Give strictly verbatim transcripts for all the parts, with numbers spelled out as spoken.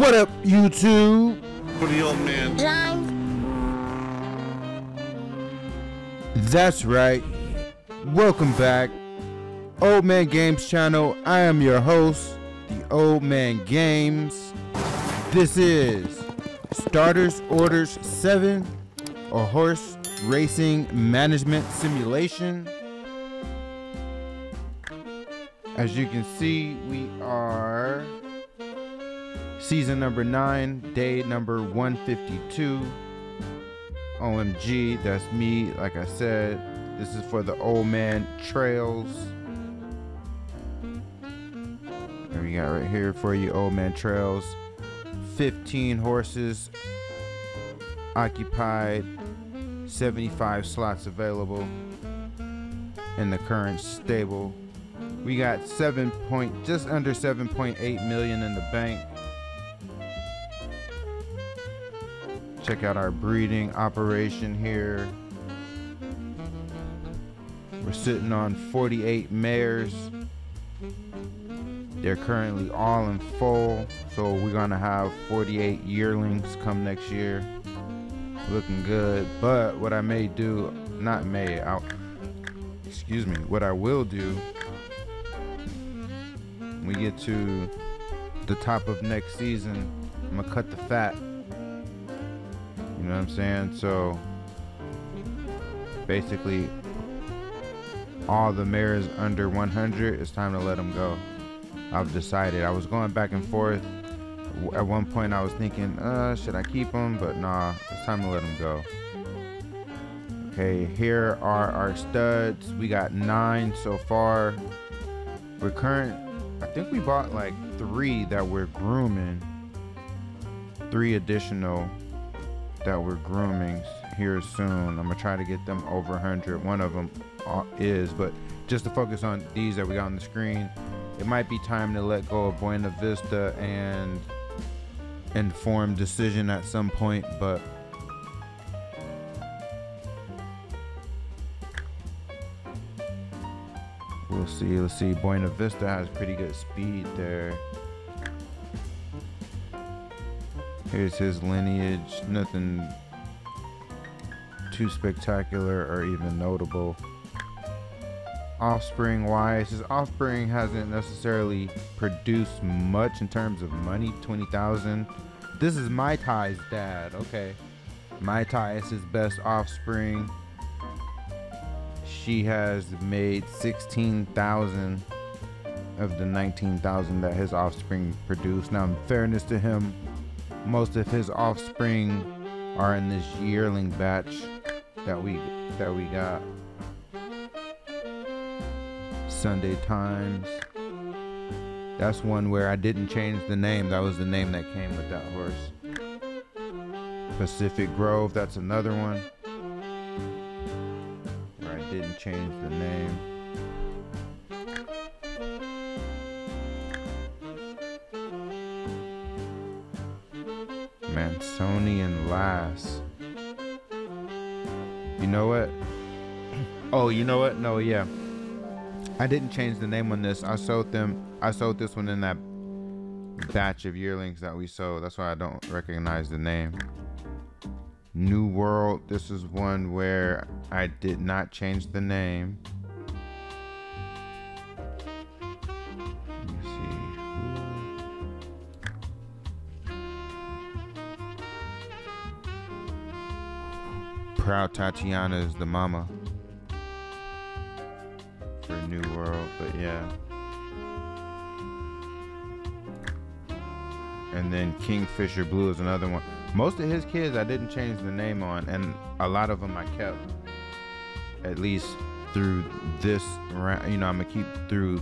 What up, YouTube? For the old man. John. That's right. Welcome back. Old Man Games channel. I am your host, the Old Man Games. This is Starters Orders seven, a horse racing management simulation. As you can see, we are season number nine, day number one fifty-two. O M G, that's me. Like I said, this is for the Old Man Trails. And we got right here for you, Old Man Trails. fifteen horses occupied, seventy-five slots available in the current stable. We got seven point, just under seven point eight million in the bank. Check out our breeding operation here. We're sitting on forty-eight mares. They're currently all in foal, so we're gonna have forty-eight yearlings come next year. Looking good, but what I may do, not may, I'll, excuse me, what I will do, we get to the top of next season, I'm gonna cut the fat. You know what I'm saying? So basically all the mares under one hundred, it's time to let them go. I've decided. I was going back and forth. At one point I was thinking, uh should I keep them? But nah, it's time to let them go. Okay, here are our studs. We got nine so far. We're current, I think we bought like three that we're grooming. Three additional that we're grooming here soon. I'm gonna try to get them over one hundred. One of them is, but just to focus on these that we got on the screen, it might be time to let go of Buena Vista and Informed Decision at some point, but we'll see. Let's see. Buena Vista has pretty good speed there. Here's his lineage. Nothing too spectacular or even notable. Offspring wise, his offspring hasn't necessarily produced much in terms of money. twenty thousand. This is Mai Tai's dad. Okay. Mai Tai is his best offspring. She has made sixteen thousand of the nineteen thousand that his offspring produced. Now, in fairness to him, most of his offspring are in this yearling batch that we that we got. Sunday Times. That's one where I didn't change the name. That was the name that came with that horse. Pacific Grove, that's another one. Didn't change the name. Man, Sony and Lass. You know what? Oh, you know what? No, yeah. I didn't change the name on this. I sold them. I sold this one in that batch of yearlings that we sold. That's why I don't recognize the name. New World, this is one where I did not change the name. Let me see. Proud Tatiana is the mama for New World, but yeah. And then Kingfisher Blue is another one. Most of his kids I didn't change the name on, and a lot of them I kept, at least through this round. You know, I'm gonna keep through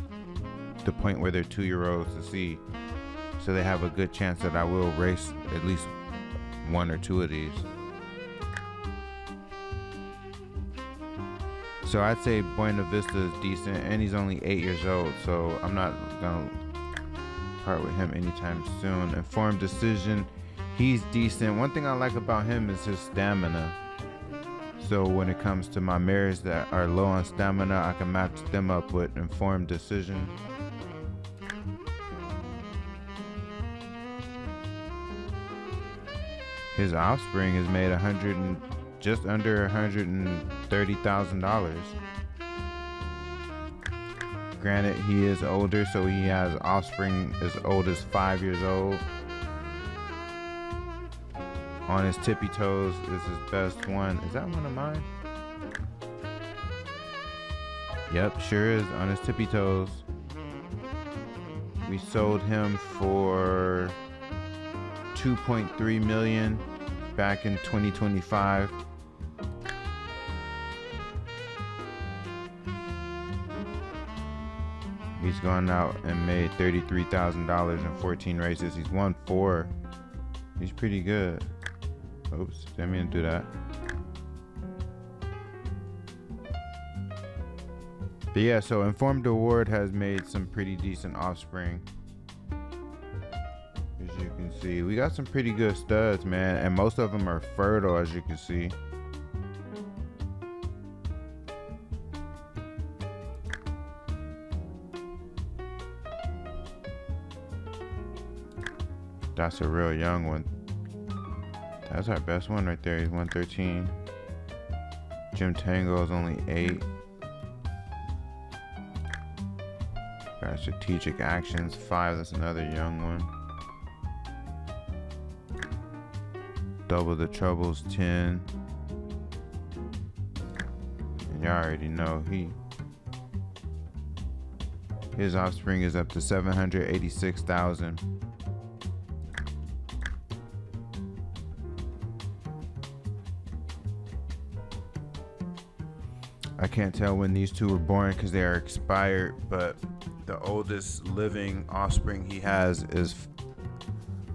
the point where they're two-year-olds to see, so they have a good chance that I will race at least one or two of these. So I'd say Buena Vista is decent, and he's only eight years old, so I'm not gonna part with him anytime soon. Informed Decision, he's decent. One thing I like about him is his stamina. So when it comes to my mares that are low on stamina, I can match them up with Informed Decision. His offspring has made a hundred and just under a hundred and thirty thousand dollars. Granted, he is older, so he has offspring as old as five years old. On His Tippy Toes is his best one. Is that one of mine? Yep, sure is. On His Tippy Toes. We sold him for two point three million dollars back in twenty twenty-five. He's gone out and made thirty-three thousand dollars in fourteen races. He's won four. He's pretty good. Oops, didn't mean to do that. But yeah, so Informed Award has made some pretty decent offspring. As you can see, we got some pretty good studs, man. And most of them are fertile, as you can see. That's a real young one. That's our best one right there. He's one thirteen. Jim Tango is only eight. Got Strategic Actions, five. That's another young one. Double the Trouble's ten. And y'all already know he. His offspring is up to seven hundred eighty-six thousand. I can't tell when these two were born because they are expired, but the oldest living offspring he has is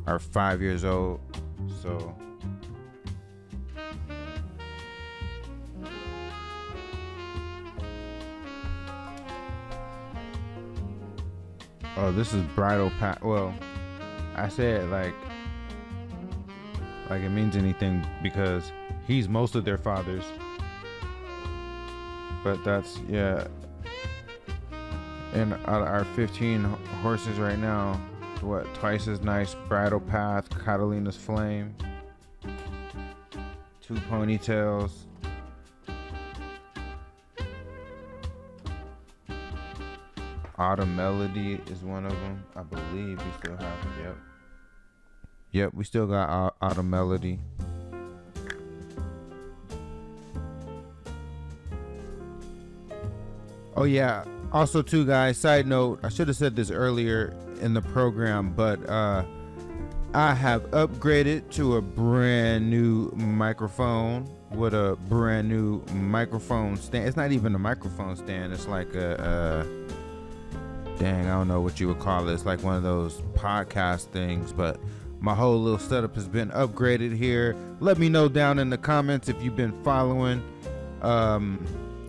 are five years old. So oh, this is Bridle Path. Well, I say it like like it means anything because he's most of their fathers. But that's, yeah. And out of our fifteen horses right now, what, Twice as Nice, Bridle Path, Catalina's Flame, Two Ponytails, Autumn Melody is one of them. I believe we still have, yep. Yep, we still got Autumn Melody. Oh yeah, also too guys, side note, I should have said this earlier in the program, but uh, I have upgraded to a brand new microphone with a brand new microphone stand. It's not even a microphone stand, it's like a, a dang, I don't know what you would call it. It's like one of those podcast things, but my whole little setup has been upgraded here. Let me know down in the comments if you've been following. Um,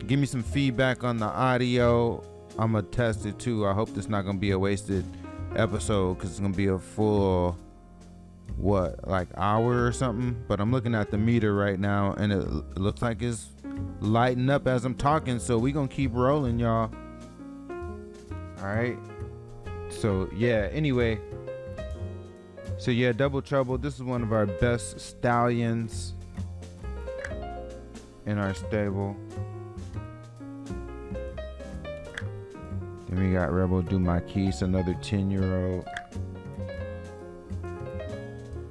Give me some feedback on the audio. I'm gonna test it too. I hope it's not gonna be a wasted episode because it's gonna be a full, what, like hour or something. But I'm looking at the meter right now and it looks like it's lighting up as I'm talking. So we gonna keep rolling, y'all. All right. So yeah, anyway. So yeah, Double Trouble. This is one of our best stallions in our stable. We got Rebel Do My Keys, another ten year old.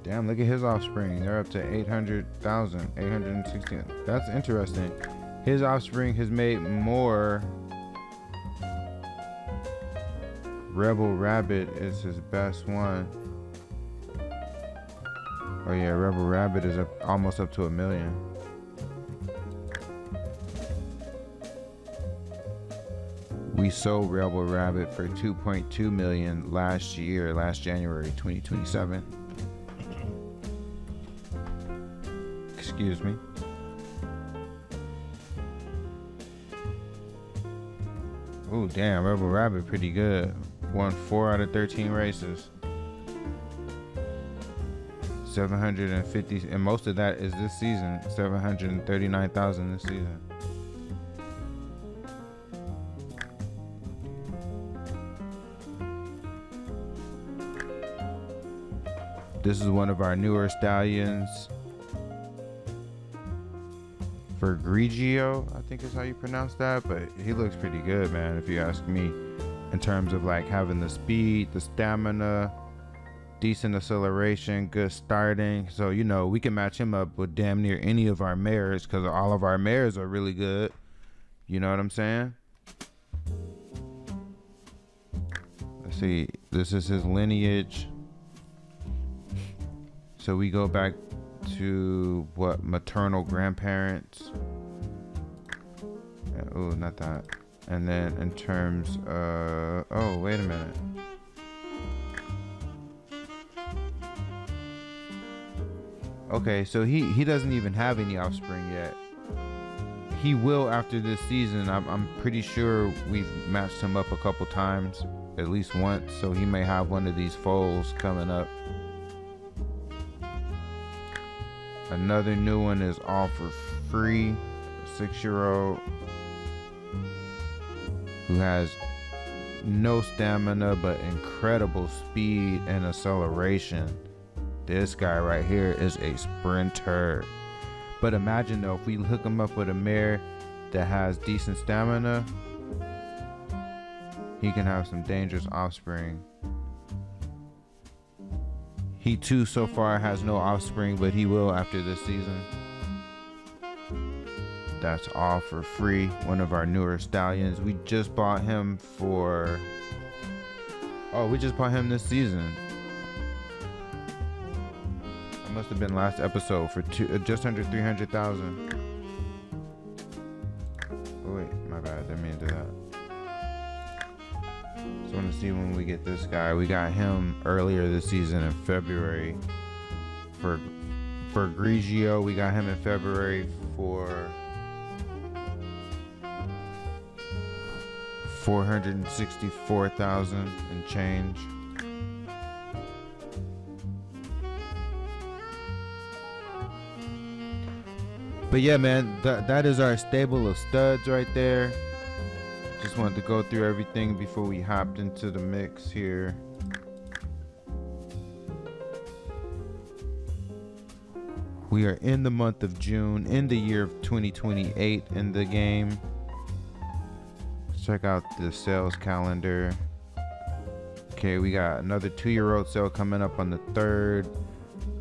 Damn, look at his offspring. They're up to eight hundred thousand, eight hundred sixteen. That's interesting. His offspring has made more. Rebel Rabbit is his best one. Oh yeah, Rebel Rabbit is up, almost up to a million. We sold Rebel Rabbit for two point two million dollars last year, last January twenty twenty-seven. Excuse me. Oh damn, Rebel Rabbit pretty good. Won four out of thirteen races. seven hundred fifty, and most of that is this season. seven hundred thirty-nine thousand this season. This is one of our newer stallions. Fer Grigio, I think is how you pronounce that, but he looks pretty good, man, if you ask me, in terms of like having the speed, the stamina, decent acceleration, good starting. So, you know, we can match him up with damn near any of our mares because all of our mares are really good. You know what I'm saying? Let's see, this is his lineage. So we go back to what, maternal grandparents. Oh, not that. And then in terms of, oh, wait a minute. Okay, so he, he doesn't even have any offspring yet. He will after this season. I'm, I'm pretty sure we've matched him up a couple times, at least once. So he may have one of these foals coming up. Another new one is All for Free, a six-year-old who has no stamina but incredible speed and acceleration. This guy right here is a sprinter. But imagine though, if we hook him up with a mare that has decent stamina, he can have some dangerous offspring. He too so far has no offspring, but he will after this season. That's All for Free, one of our newer stallions. We just bought him for, oh, we just bought him this season. Must have been last episode for two, uh, just under three hundred thousand. Oh wait, my bad, I mean to that. Just want to see when we get this guy. We got him earlier this season in February for for Grigio. We got him in February for four hundred sixty-four thousand and change. But yeah, man, th that is our stable of studs right there. Just wanted to go through everything before we hopped into the mix here. We are in the month of June, in the year of twenty twenty-eight in the game. Let's check out the sales calendar. Okay, we got another two-year-old sale coming up on the third.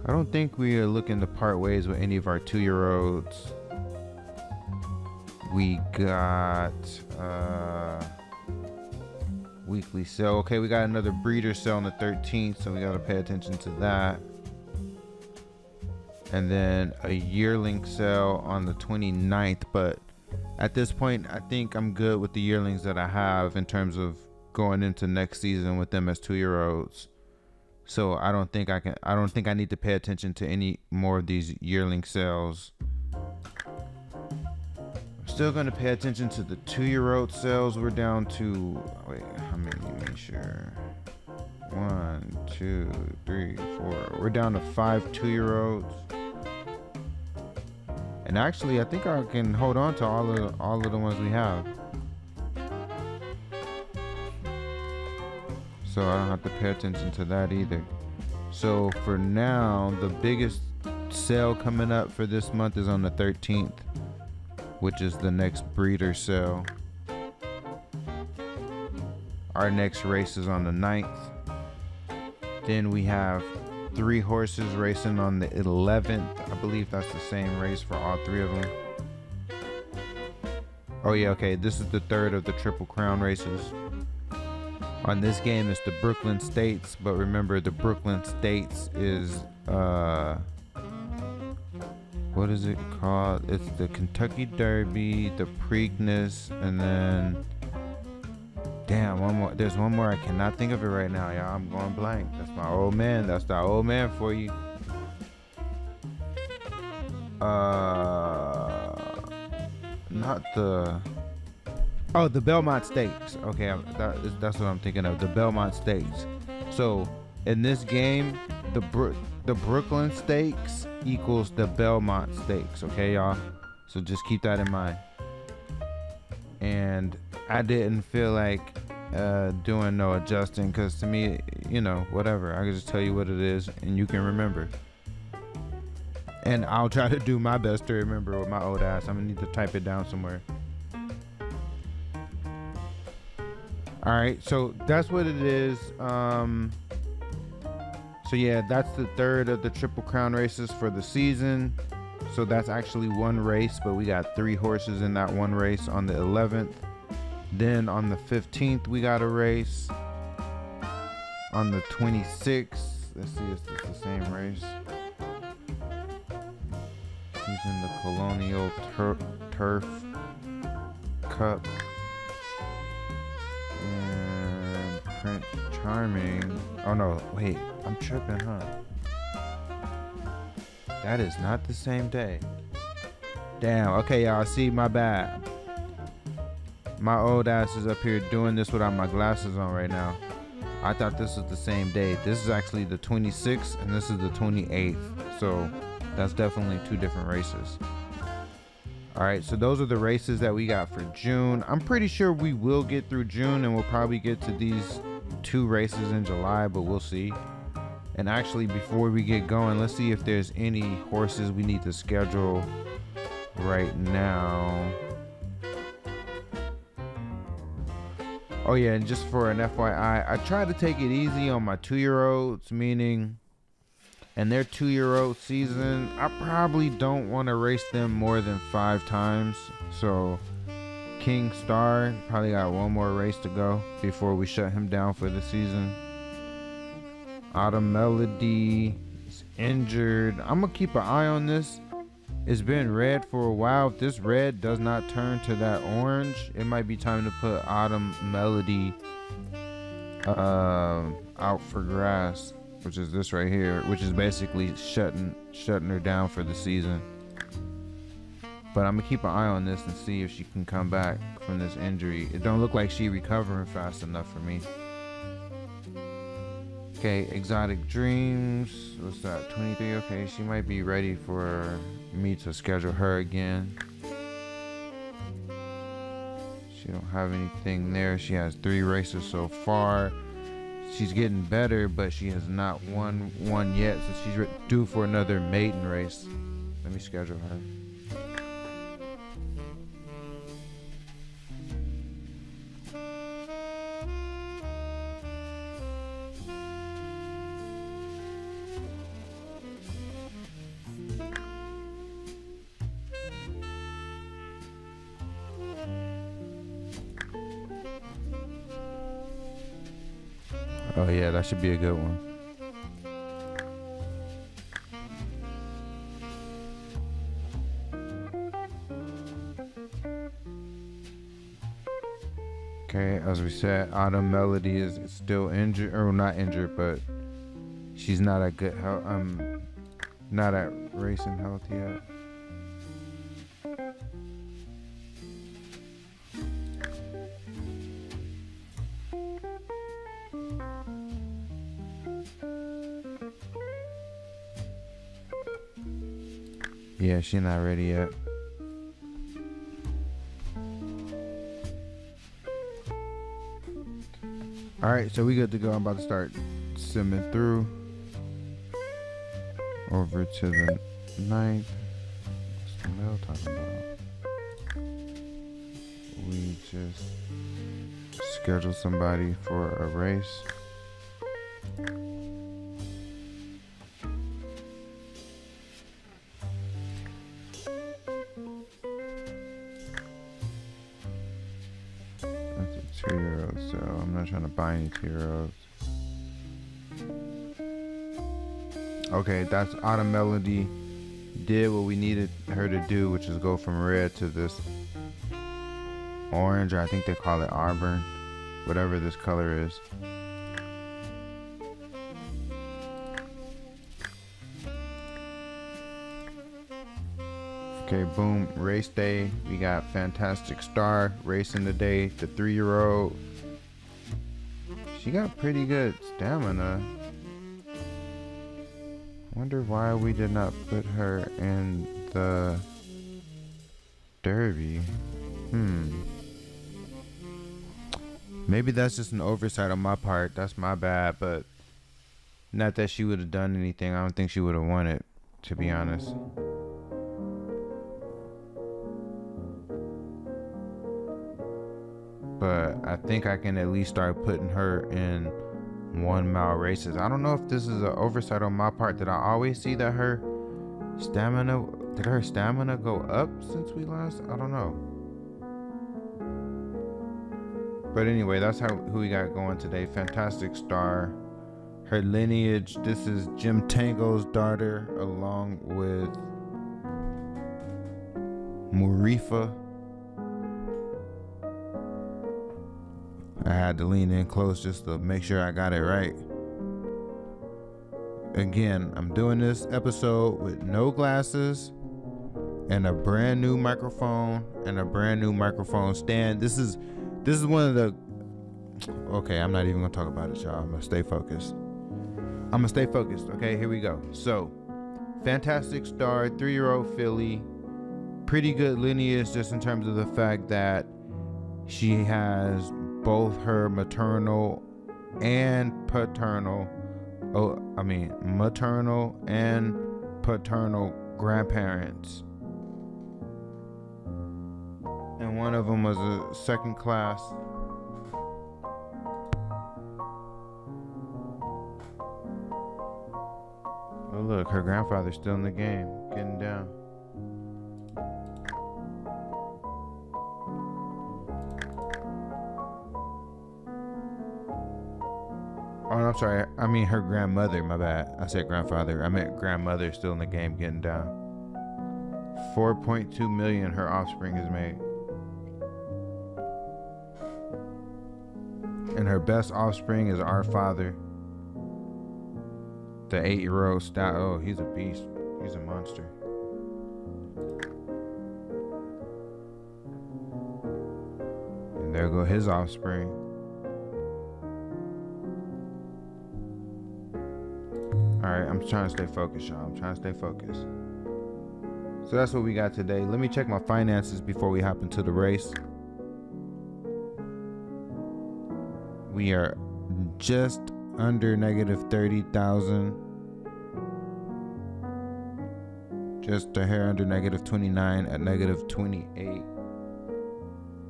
I don't think we are looking to part ways with any of our two-year-olds. We got uh, weekly sale. Okay, we got another breeder sale on the thirteenth, so we got to pay attention to that. And then a yearling sale on the twenty-ninth, but at this point, I think I'm good with the yearlings that I have in terms of going into next season with them as two-year-olds. So I don't think I can, I don't think I need to pay attention to any more of these yearling sales. I'm still going to pay attention to the two-year-old sales. We're down to, wait, how many, make sure. One, two, three, four. We're down to five two-year-olds. And actually, I think I can hold on to all of, all of the ones we have. So I don't have to pay attention to that either. So for now, the biggest sale coming up for this month is on the thirteenth, which is the next breeder sale. Our next race is on the ninth. Then we have three horses racing on the eleventh. I believe that's the same race for all three of them. Oh yeah, okay, this is the third of the Triple Crown races. On this game is the Brooklyn Stakes, but remember the Brooklyn Stakes is, uh, what is it called? It's the Kentucky Derby, the Preakness, and then, damn, one more. There's one more. I cannot think of it right now, y'all. I'm going blank. That's my old man. That's the old man for you. Uh, not the... Oh, the Belmont Stakes. Okay, that, that's what I'm thinking of. The Belmont Stakes. So, in this game, the Bro the Brooklyn Stakes equals the Belmont Stakes. Okay, y'all? So, just keep that in mind. And I didn't feel like uh, doing no adjusting because to me, you know, whatever. I can just tell you what it is and you can remember. And I'll try to do my best to remember with my old ass. I'm gonna need to type it down somewhere. All right, so that's what it is. Um, so yeah, that's the third of the Triple Crown races for the season. So that's actually one race, but we got three horses in that one race on the eleventh. Then on the fifteenth, we got a race. On the twenty-sixth, let's see if it's the same race. He's in the Colonial Tur Turf Cup. And Prince Charming. Oh no, wait, I'm tripping, huh? That is not the same day. Damn, okay y'all, see, my bad. My old ass is up here doing this without my glasses on right now. I thought this was the same day. This is actually the twenty-sixth and this is the twenty-eighth. So that's definitely two different races. All right, so those are the races that we got for June. I'm pretty sure we will get through June and we'll probably get to these two races in July, but we'll see. And actually, before we get going, let's see if there's any horses we need to schedule right now. Oh yeah, and just for an F Y I, I try to take it easy on my two-year-olds, meaning in their two-year-old season, I probably don't want to race them more than five times. So Kingstar probably got one more race to go before we shut him down for the season. Autumn Melody is injured. I'm gonna keep an eye on this. It's been red for a while. If this red does not turn to that orange, it might be time to put Autumn Melody uh, out for grass, which is this right here, which is basically shutting shutting her down for the season. But I'm gonna keep an eye on this and see if she can come back from this injury. It don't look like she recovering fast enough for me. Okay, Exotic Dreams, what's that, twenty-three? Okay, she might be ready for me to schedule her again. She don't have anything there. She has three races so far. She's getting better, but she has not won one yet, so she's due for another maiden race. Let me schedule her. Oh yeah, that should be a good one. Okay, as we said, Autumn Melody is still injured, or not injured, but she's not at good health. Um, not at racing health yet. Yeah, she's not ready yet. All right, so we good to go. I'm about to start simming through. Over to the ninth. What's the mail talking about? We just scheduled somebody for a race. Heroes. Okay, that's Autumn Melody did what we needed her to do, which is go from red to this orange, or I think they call it auburn, whatever this color is. Okay, boom, race day. We got Fantastic Star racing today, the three-year-old. She got pretty good stamina. Wonder why we did not put her in the Derby. Hmm. Maybe that's just an oversight on my part. That's my bad, but not that she would have done anything. I don't think she would have won it. to be honest. But I think I can at least start putting her in one mile races. I don't know if this is an oversight on my part that I always see that her stamina, did her stamina go up since we last? I don't know. But anyway, that's how who we got going today. Fantastic Star. Her lineage, this is Jim Tango's daughter along with Murifa. I had to lean in close just to make sure I got it right. Again, I'm doing this episode with no glasses and a brand new microphone and a brand new microphone stand. This is this is one of the okay, I'm not even gonna talk about it, y'all. I'm gonna stay focused. I'm gonna stay focused. Okay, here we go. So, Fantastic Star, three-year-old filly, pretty good lineage just in terms of the fact that she has both her maternal and paternal, oh, I mean, maternal and paternal grandparents. And one of them was a second class. Oh, look, her grandfather's still in the game, getting down. Oh, I'm sorry. I mean her grandmother, my bad. I said grandfather. I meant grandmother still in the game getting down. four point two million her offspring is made. And her best offspring is our father. The eight-year-old stout. Oh, he's a beast. He's a monster. And there go his offspring. Alright, I'm trying to stay focused, y'all. I'm trying to stay focused. So that's what we got today. Let me check my finances before we hop into the race. We are just under negative thirty thousand. Just a hair under negative twenty-nine at negative twenty-eight thousand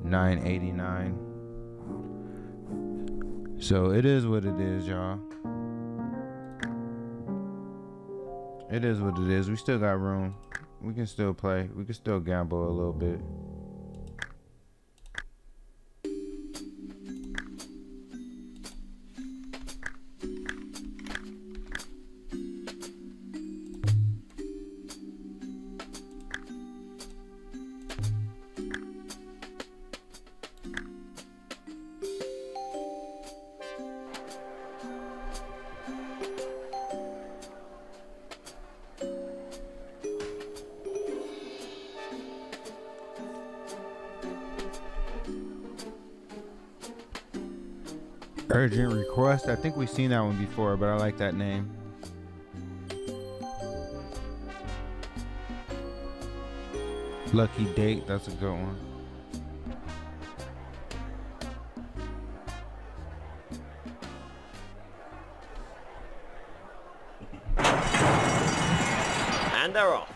nine hundred eighty-nine. So it is what it is, y'all. It is what it is. We still got room. We can still play. We can still gamble a little bit. Urgent Request. I think we've seen that one before, but I like that name. Lucky Date. That's a good one. And they're off.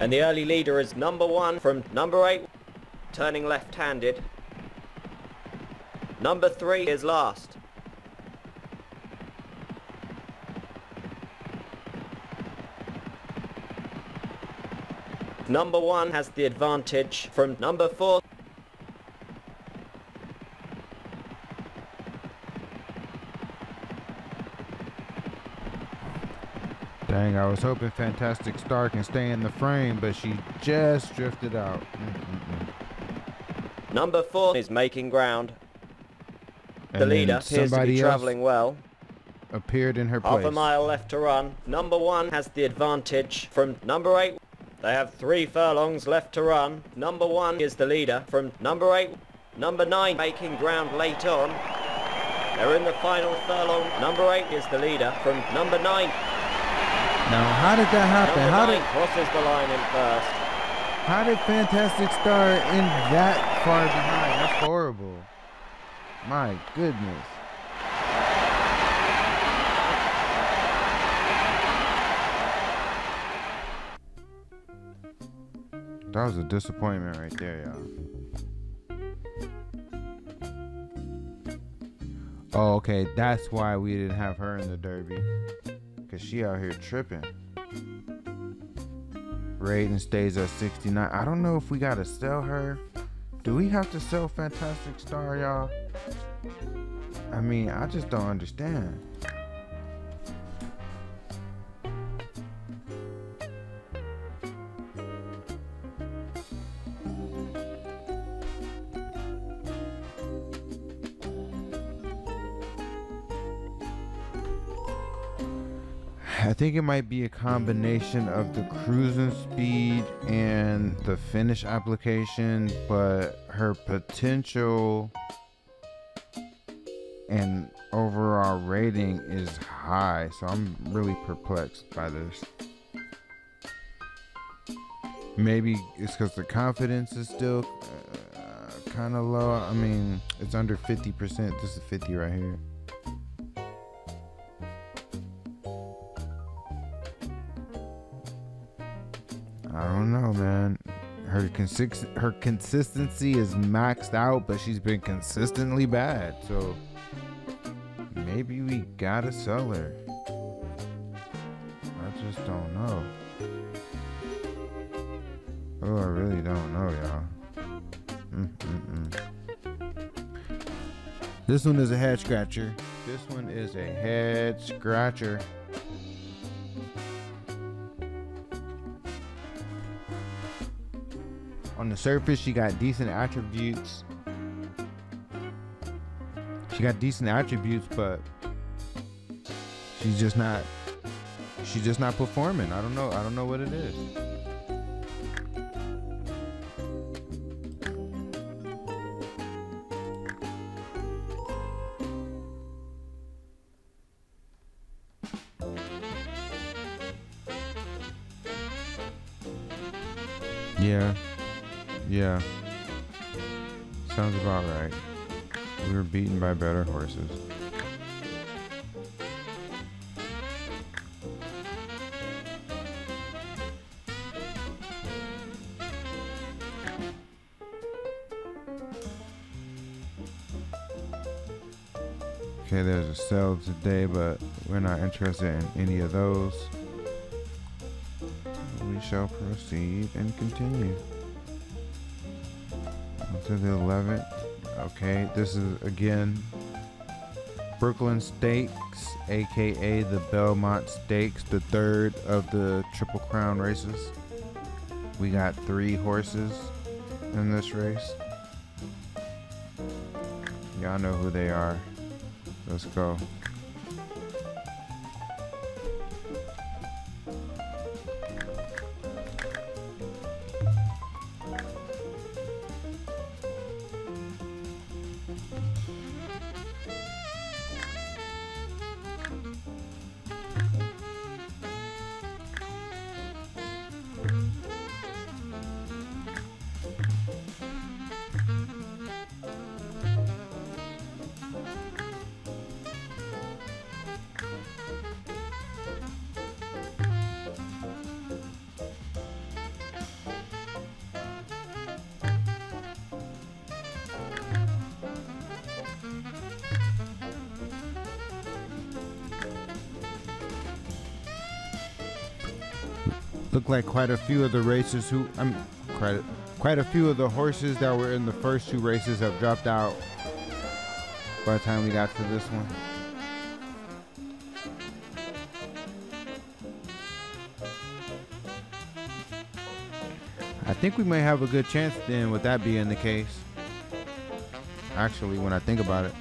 And the early leader is number one from number eight, turning left-handed. Number three is last. Number one has the advantage from number four. Dang, I was hoping Fantastic Star can stay in the frame, but she just drifted out. Mm-mm-mm. Number four is making ground. And the leader appears to be traveling well. Appeared in her place. Half a mile left to run. Number one has the advantage from number eight. They have three furlongs left to run. Number one is the leader from number eight. Number nine making ground late on. They're in the final furlong. Number eight is the leader from number nine. Now, how did that happen? How did crosses the line in first? How did Fantastic Star end that far behind? That's horrible. My goodness. That was a disappointment right there, y'all. Oh, okay, that's why we didn't have her in the Derby. Because she out here tripping. Raiden stays at sixty-nine. I don't know if we got to sell her. Do we have to sell Fantastic Star, y'all? I mean, I just don't understand. I think it might be a combination of the cruising speed and the finish application, but her potential and overall rating is high, so I'm really perplexed by this. Maybe it's because the confidence is still uh, kind of low. I mean, it's under fifty percent. This is fifty right here. I don't know, man. Her consist her consistency is maxed out, but she's been consistently bad, so maybe we gotta sell her. I just don't know. Oh, I really don't know, y'all. Mm-mm-mm. This one is a head scratcher. This one is a head scratcher. On the surface, she got decent attributes. She got decent attributes, but she's just not, she's just not performing. I don't know. I don't know what it is. Yeah. Yeah, sounds about right. We were beaten by better horses. Okay, there's a sell today, but we're not interested in any of those. We shall proceed and continue. To the eleventh. Okay, this is again Brooklyn Stakes, aka the Belmont Stakes, the third of the Triple Crown races. We got three horses in this race. Y'all know who they are. Let's go. Looked like quite a few of the racers who, I mean, quite a, quite a few of the horses that were in the first two races have dropped out by the time we got to this one. I think we may have a good chance then with that being the case. Actually, when I think about it.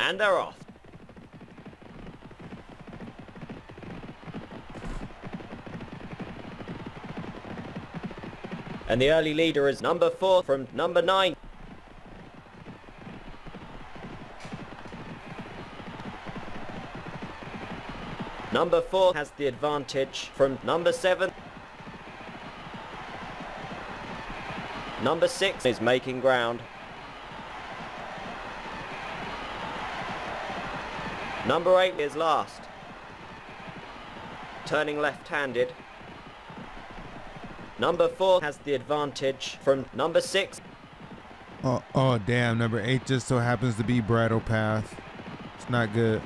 And they're off. And the early leader is number four from number nine. Number four has the advantage from number seven. Number six is making ground. Number eight is last. Turning left-handed. Number four has the advantage from number six. Oh, oh damn, number eight just so happens to be Bridle Path. It's not good.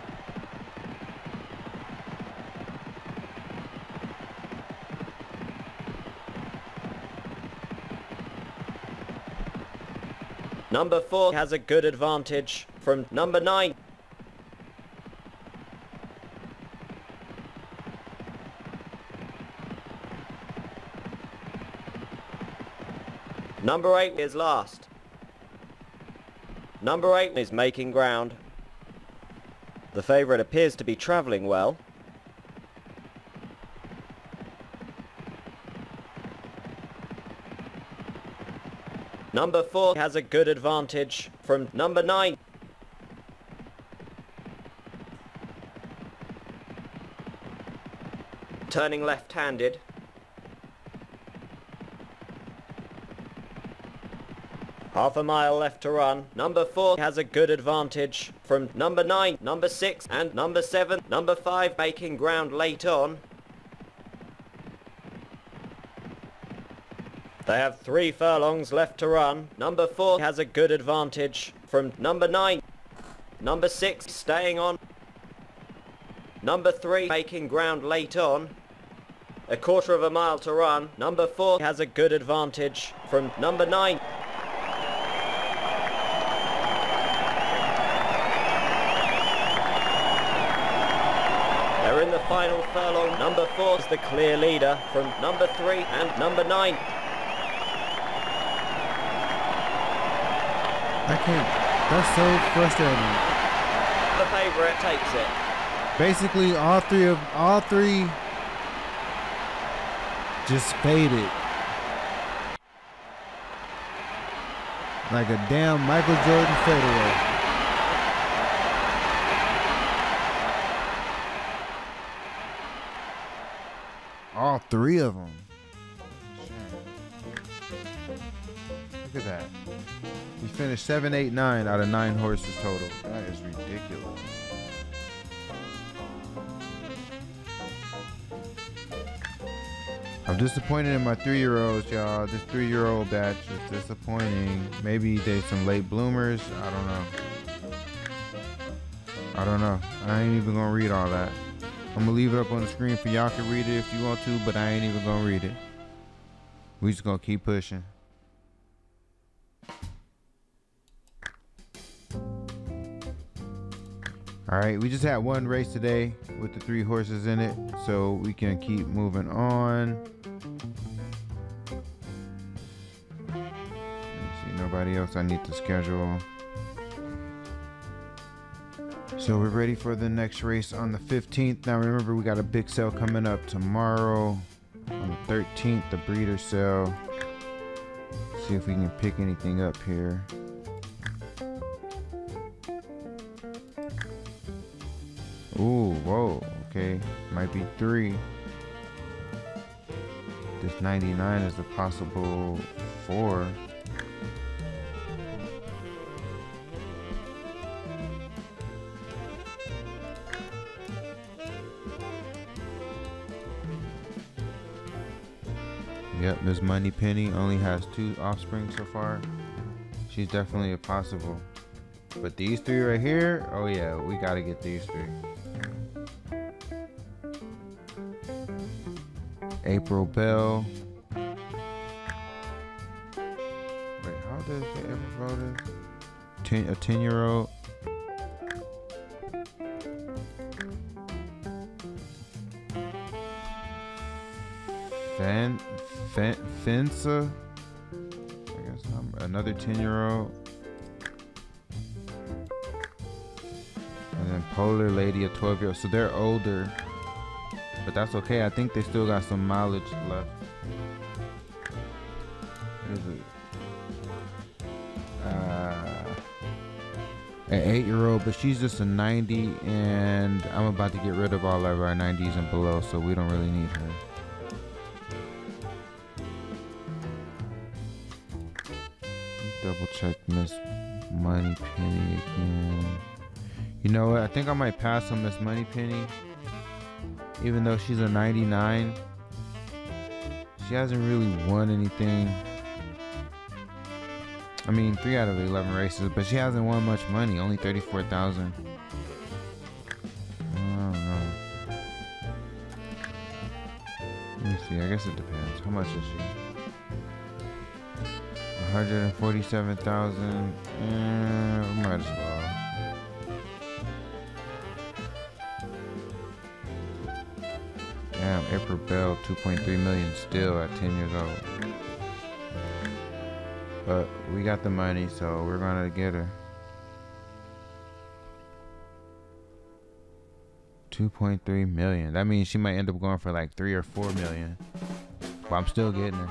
Number four has a good advantage from number nine. Number eight is last. Number eight is making ground. The favourite appears to be travelling well. Number four has a good advantage from number nine. Turning left-handed. Half a mile left to run. Number four has a good advantage from number nine, number six and number seven. Number five making ground late on. They have three furlongs left to run. Number four has a good advantage from number nine. Number six staying on. Number three making ground late on. A quarter of a mile to run. Number four has a good advantage from number nine. They're in the final furlong. Number four is the clear leader from number three and number nine. I can't. That's so frustrating. The favorite takes it. Basically, all three of all three just faded like a damn Michael Jordan fadeaway. All three of them. Look at that. We finished seven, eight, nine out of nine horses total. That is ridiculous. I'm disappointed in my three-year-olds, y'all. This three-year-old batch is disappointing. Maybe there's some late bloomers. I don't know. I don't know. I ain't even gonna read all that. I'm gonna leave it up on the screen for y'all to read it if you want to, but I ain't even gonna read it. We just gonna keep pushing. All right, we just had one race today with the three horses in it, so we can keep moving on. See, nobody else I need to schedule. So we're ready for the next race on the fifteenth. Now remember, we got a big sale coming up tomorrow. On the thirteenth, the breeder sale. Let's see if we can pick anything up here. Ooh, whoa, okay, might be three. This ninety-nine is a possible four. Yep, Miss Moneypenny only has two offspring so far. She's definitely a possible. But these three right here, oh yeah, we gotta get these three. April Bell. Wait, how does they ever vote this? Ten, a ten-year-old. Fan, fan, Fensa. I guess I'm another ten-year-old. And then Polar Lady, a twelve-year-old. So they're older. But that's okay. I think they still got some mileage left. an eight-year-old, but she's just a ninety, and I'm about to get rid of all of our nineties and below, so we don't really need her. Double check Miss Money Penny again. You know what? I think I might pass on Miss Money Penny, even though she's a ninety-nine. She hasn't really won anything. I mean, three out of eleven races, but she hasn't won much money. Only thirty-four thousand. I don't know. Let me see. I guess it depends. How much is she? One hundred and forty-seven thousand. Eh, might as well. Damn, April Bell, two point three million still at ten years old. But we got the money, so we're gonna get her. two point three million. That means she might end up going for like three or four million. But I'm still getting her.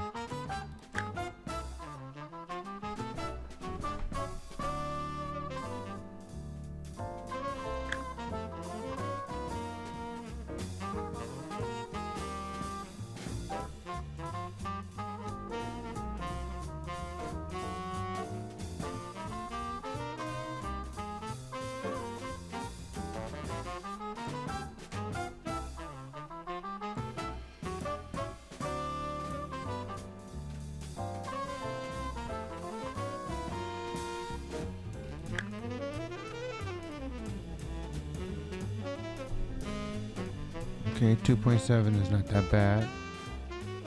Okay, two point seven is not that bad.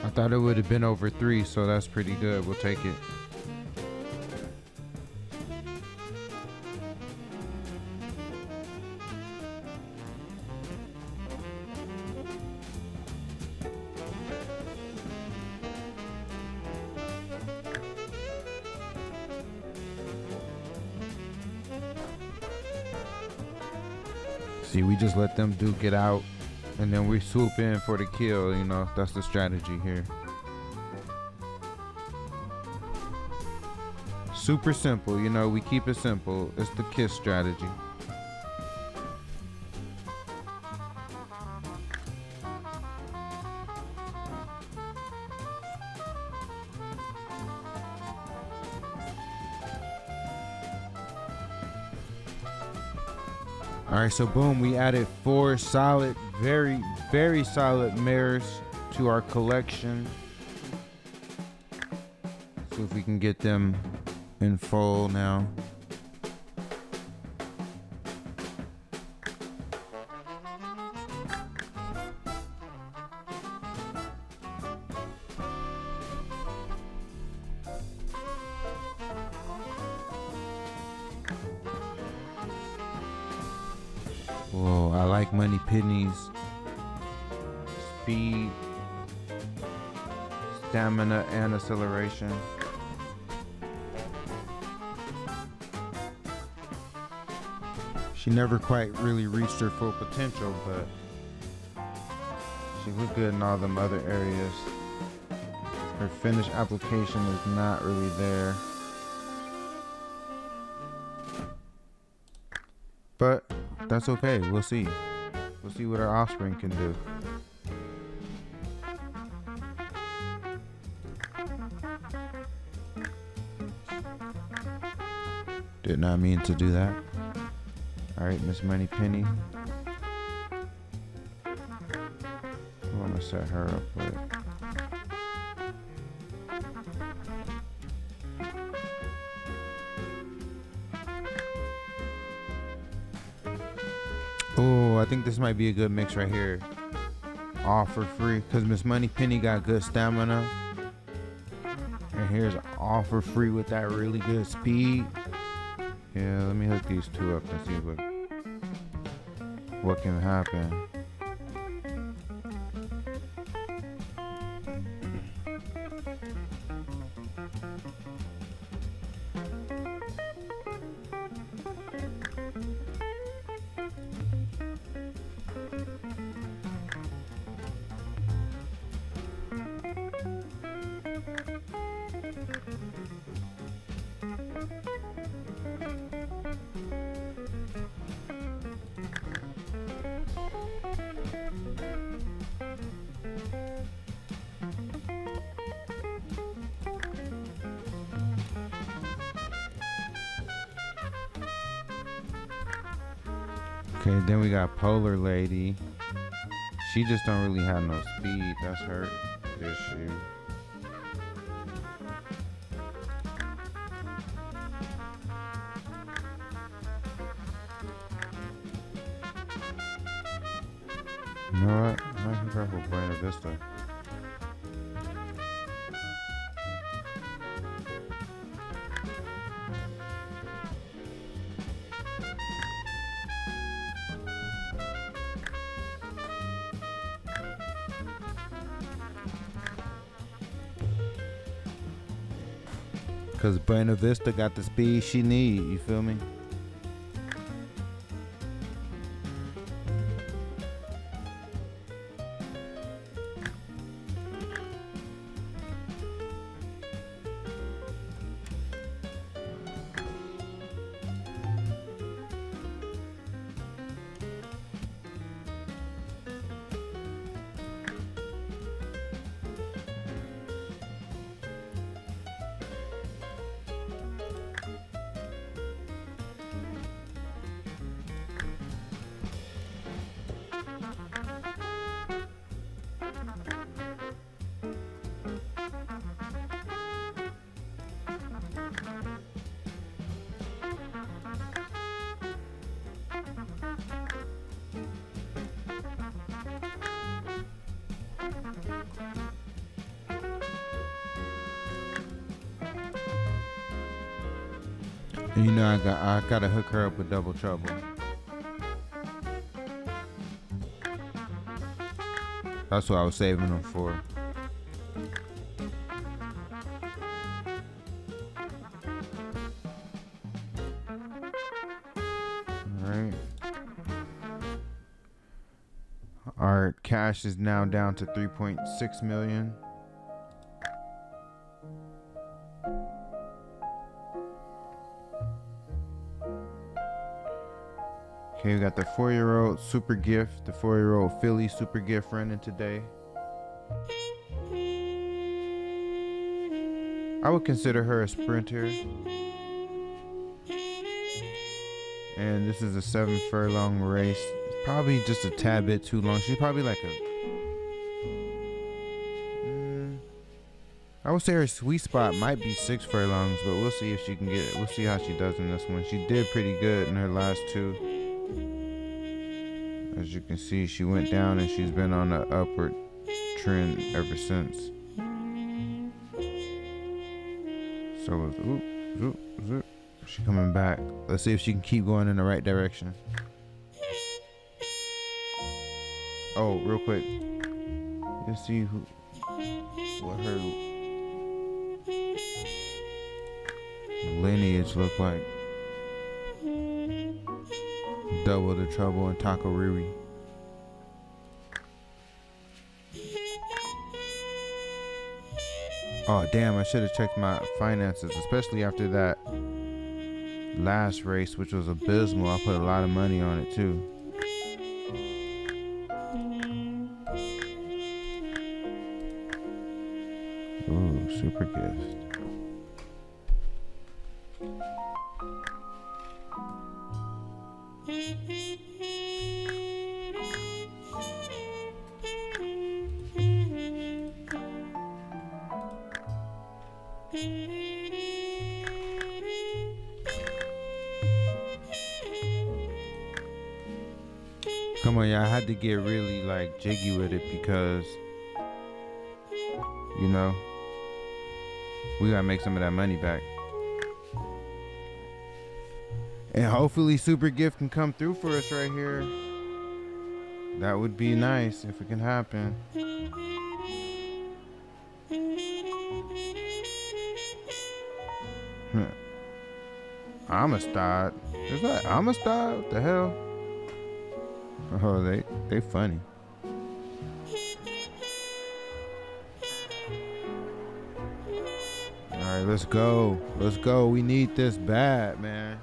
I thought it would have been over three, so that's pretty good. We'll take it. See, we just let them do get out. And then we swoop in for the kill, you know, that's the strategy here. Super simple, you know, we keep it simple. It's the kiss strategy. All right, so boom, we added four solid, very, very solid mares to our collection. See if we can get them in foal now. Whoa, I like Money Penny's speed, stamina, and acceleration. She never quite really reached her full potential, but she looked good in all them other areas. Her finish application is not really there. But that's okay, we'll see. We'll see what our offspring can do. Did not mean to do that. All right, Miss Money Penny. I'm gonna set her up with. Oh, I think this might be a good mix right here. All for Free, because Miss Money Penny got good stamina. And here's All for Free with that really good speed. Yeah, let me hook these two up and see what, what can happen. Okay, then we got Polar Lady. She just don't really have no speed. That's her issue. You know what? I might compare with Buena Vista. Because Buena Vista got the speed she need, you feel me? You know I got I gotta hook her up with Double Trouble. That's what I was saving them for. Alright. Our cash is now down to three point six million. Okay, we got the four-year-old Super Gift, the four-year-old filly Super Gift running today. I would consider her a sprinter. And this is a seven furlong race. Probably just a tad bit too long. She's probably like a... Mm, I would say her sweet spot might be six furlongs, but we'll see if she can get it. We'll see how she does in this one. She did pretty good in her last two. As you can see, she went down and she's been on an upward trend ever since. So was, oop, zoop, zoop. She's coming back. Let's see if she can keep going in the right direction. Oh, real quick. Let's see who, what her lineage looked like. Double the Trouble and Taco Riri. Oh damn, I should have checked my finances, especially after that last race, which was abysmal. I put a lot of money on it too. Ooh, Super Gift. Come on, y'all. I had to get really like jiggy with it because, you know, we gotta make some of that money back. And hopefully Super Gift can come through for us right here. That would be nice if it can happen. Amistad. Is that Amistad? What the hell? Oh, they they funny. All right, let's go. Let's go. We need this bad, man.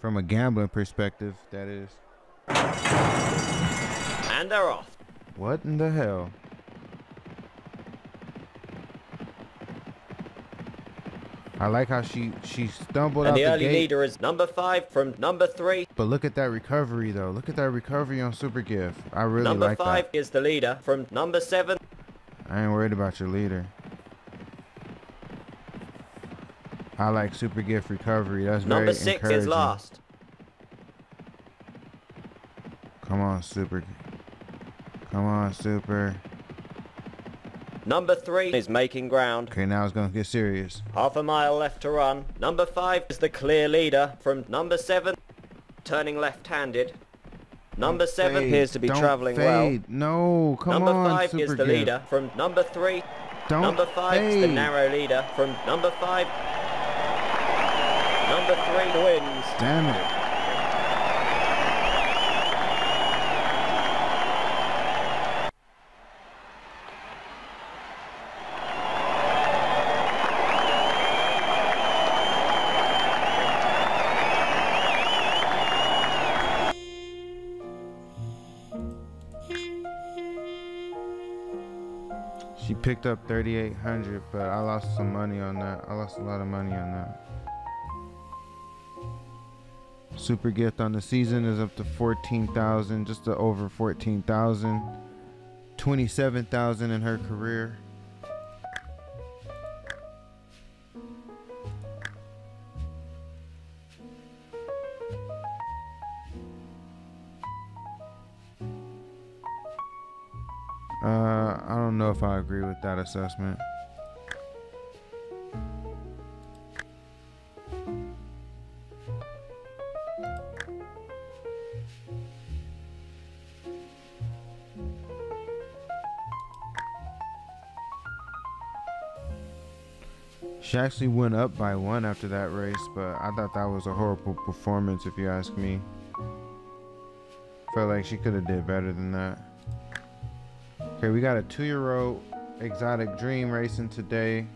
From a gambling perspective, that is. And they're off. What in the hell? I like how she she stumbled and out the, the early gate. Leader is number five from number three. But look at that recovery though. Look at that recovery on Super Gift. I really number like that. Number five is the leader from number seven. I ain't worried about your leader. I like Super Gift recovery. That's very encouraging. Number six is last. Come on, Super. Come on, Super. Number three is making ground. Okay, now it's going to get serious. Half a mile left to run. Number five is the clear leader from number seven. Turning left-handed. Number don't seven fade. appears to be don't traveling fade. well. No, come number on, Number five Super is the Gift. leader from number three. Don't number five fade. is the narrow leader from number five. Number three wins. Damn it. She picked up thirty-eight hundred, but I lost some money on that. I lost a lot of money on that. Super Gift on the season is up to fourteen thousand, just to over fourteen thousand. twenty-seven thousand in her career. Uh, I don't know if I agree with that assessment. She actually went up by one after that race, but I thought that was a horrible performance if you ask me. Felt like she could have did better than that. Okay, we got a two-year-old Exotic Dream racing today.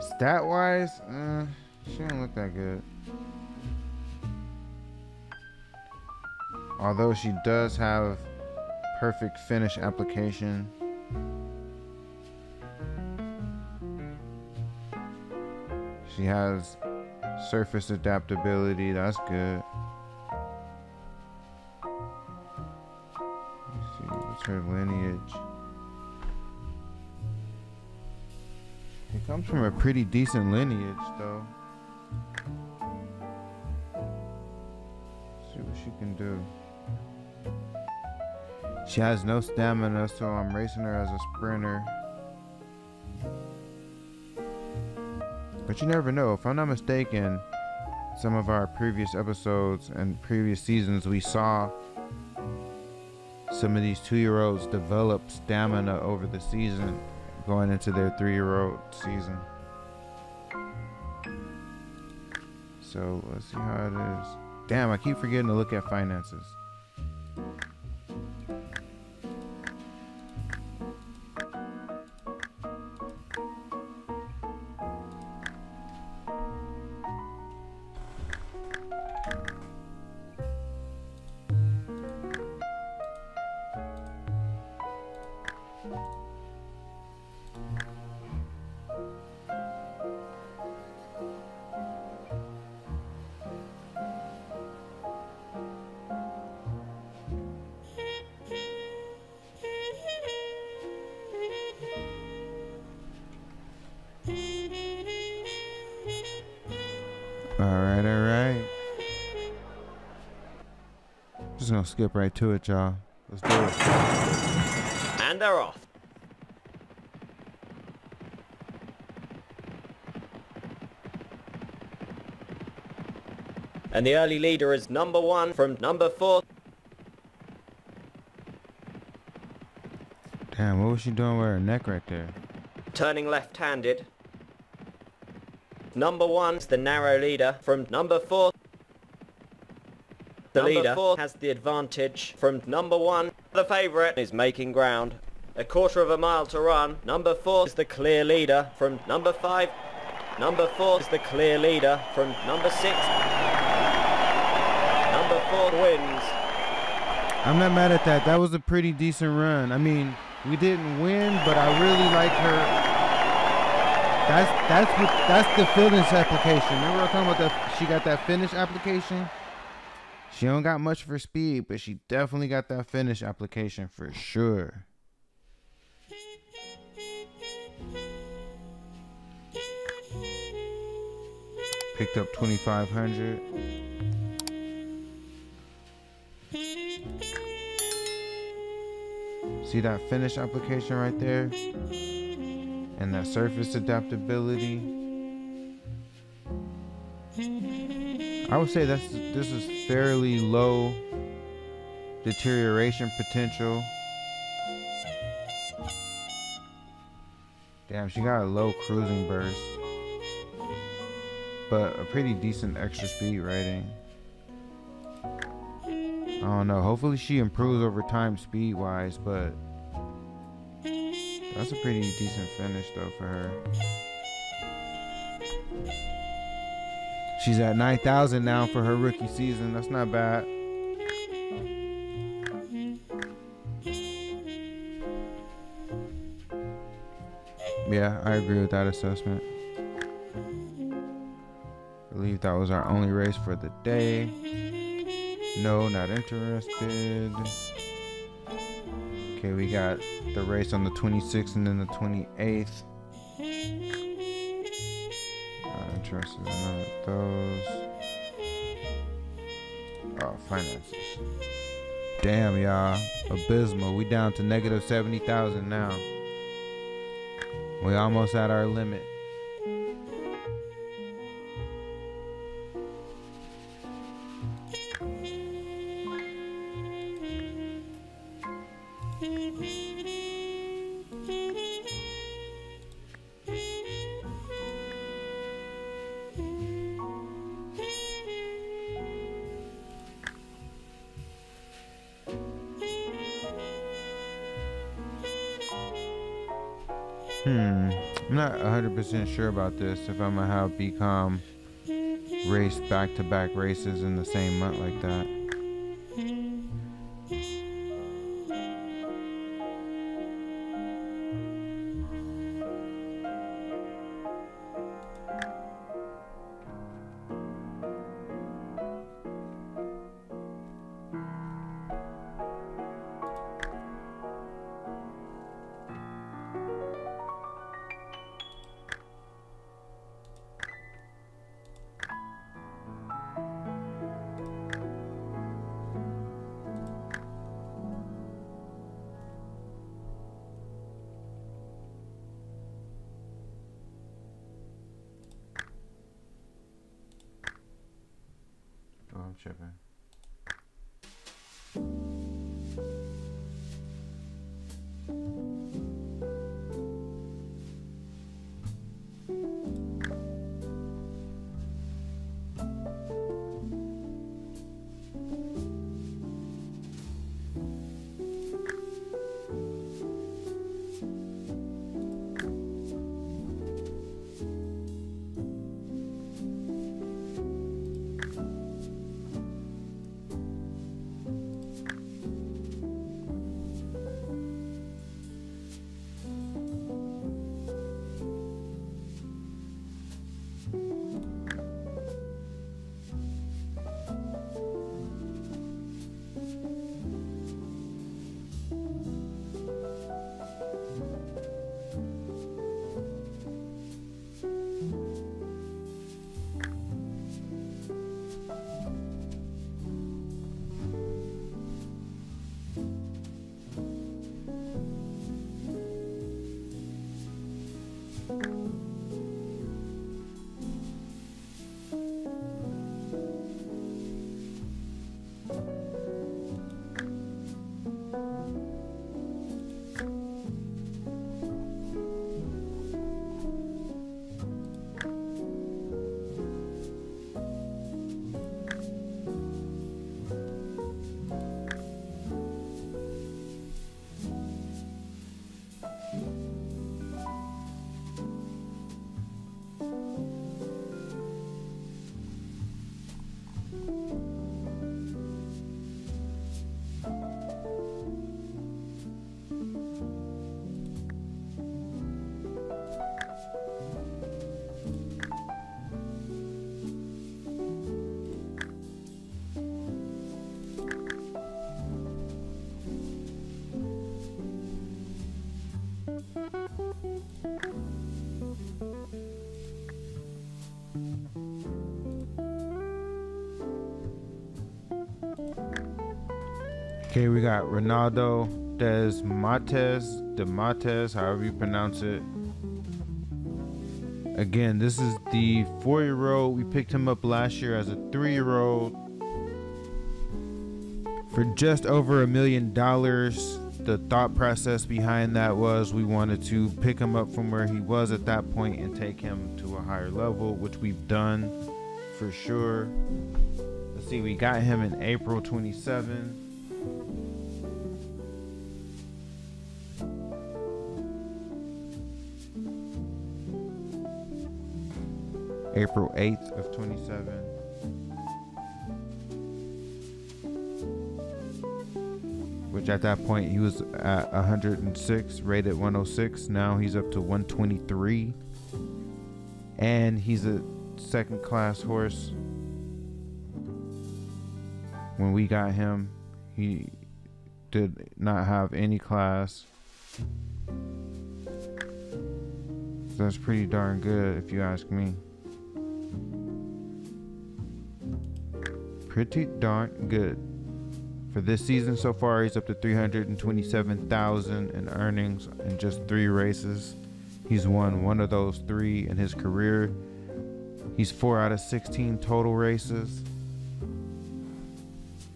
Stat-wise, uh, she didn't look that good. Although she does have perfect finish application. She has surface adaptability. That's good. Let's see, what's her lineage? It comes from a pretty decent lineage, though. Let's see what she can do. She has no stamina, so I'm racing her as a sprinter. But you never know. If I'm not mistaken, some of our previous episodes and previous seasons, we saw some of these two-year-olds develop stamina over the season going into their three-year-old season. So let's see how it is. Damn, I keep forgetting to look at finances. Alright, alright. Just gonna skip right to it, y'all. Let's do it. And they're off. And the early leader is number one from number four. Damn, what was she doing with her neck right there? Turning left-handed. Number one's the narrow leader from number four. The leader four has the advantage from number one. The favorite is making ground. A quarter of a mile to run. Number four is the clear leader from number five. Number four is the clear leader from number six. Number four wins. I'm not mad at that. That was a pretty decent run. I mean, we didn't win, but I really like her. That's that's what, that's the finish application. Remember I was talking about that? She got that finish application. She don't got much for speed, but she definitely got that finish application for sure. Picked up twenty-five hundred. See that finish application right there? And that surface adaptability. I would say that's this is fairly low deterioration potential. Damn, she got a low cruising burst, but a pretty decent extra speed rating. I don't know, hopefully she improves over time speed wise, but that's a pretty decent finish though for her. She's at nine thousand now for her rookie season. That's not bad. Yeah, I agree with that assessment. I believe that was our only race for the day. No, not interested. Okay, we got the race on the twenty-sixth and then the twenty-eighth. Not interested in none of those. Oh, finances. Damn, y'all. Abysmal. We down to negative seventy thousand now. We almost at our limit. Hmm, I'm not one hundred percent sure about this, if I'm gonna have BCom race back-to-back races in the same month like that. Shipping. Okay, we got Ronaldo Desmates, Desmates, however you pronounce it. Again, this is the four-year-old. We picked him up last year as a three-year-old for just over a million dollars. The thought process behind that was we wanted to pick him up from where he was at that point and take him to a higher level, which we've done for sure. Let's see, we got him in April twenty-seventh. April eighth of twenty-seven. Which at that point he was at one hundred six, rated one oh six. Now he's up to one twenty-three. And he's a second class horse. When we got him, he did not have any class. So that's pretty darn good if you ask me. Pretty darn good. For this season so far, he's up to three hundred twenty-seven thousand dollars in earnings in just three races. He's won one of those three in his career. He's four out of sixteen total races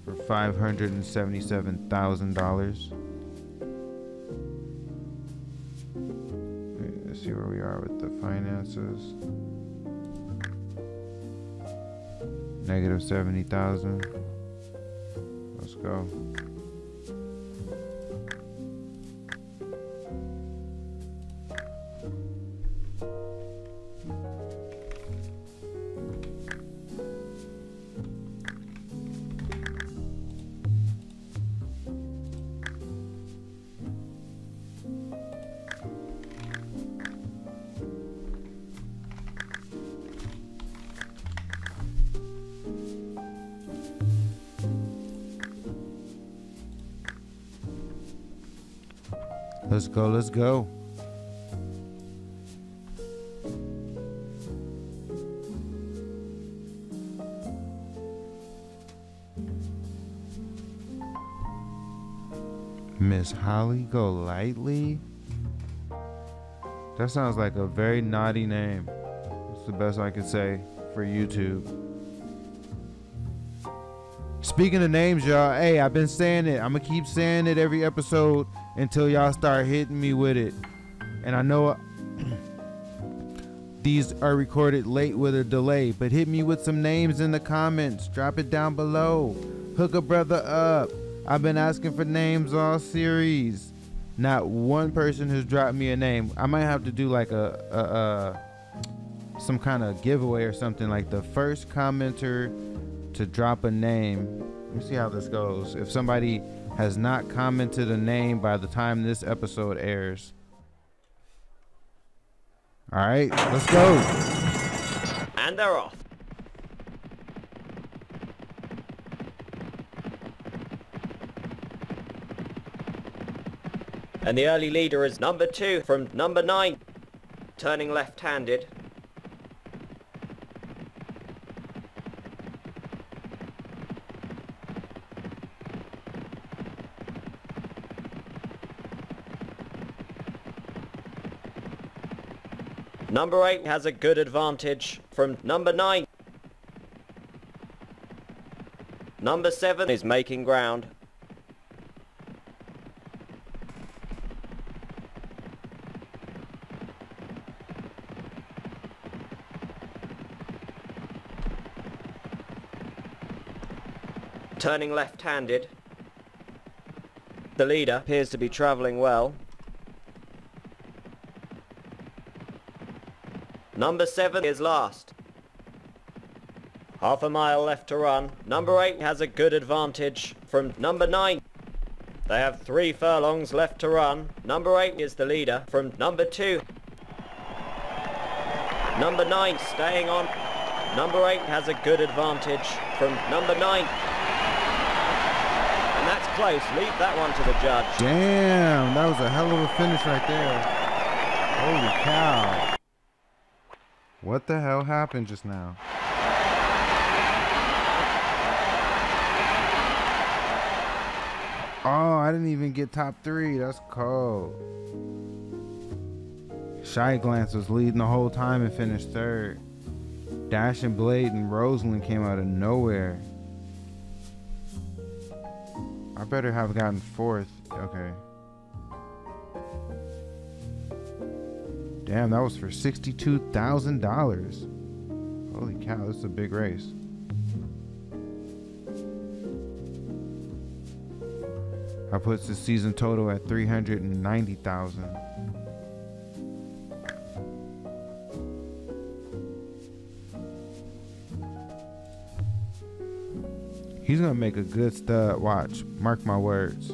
for five hundred seventy-seven thousand dollars. Let's see where we are with the finances. Negative seventy thousand. Let's go. Let's go, let's go. Miss Holly Golightly? That sounds like a very naughty name. It's the best I could say for YouTube. Speaking of names, y'all, hey, I've been saying it. I'm gonna keep saying it every episode until y'all start hitting me with it. And I know these are recorded late with a delay, but hit me with some names in the comments. Drop it down below. Hook a brother up. I've been asking for names all series. Not one person has dropped me a name. I might have to do like a, a, a some kind of giveaway or something, like the first commenter to drop a name. Let me see how this goes. If somebody has not commented a name by the time this episode airs. All right, let's go. And they're off. And the early leader is number two from number nine, turning left-handed. Number eight has a good advantage from number nine. Number seven is making ground. Turning left-handed. The leader appears to be travelling well. Number seven is last. Half a mile left to run. Number eight has a good advantage from number nine. They have three furlongs left to run. Number eight is the leader from number two. Number nine staying on. Number eight has a good advantage from number nine. And that's close. Leave that one to the judge. Damn, that was a hell of a finish right there. Holy cow. What the hell happened just now? Oh, I didn't even get top three. That's cold. Shy Glance was leading the whole time and finished third. Dash and Blade and Rosalind came out of nowhere. I better have gotten fourth. Okay. Damn, that was for sixty-two thousand dollars. Holy cow, this is a big race. I put the season total at three hundred ninety thousand dollars. He's gonna make a good stud. Watch. Mark my words.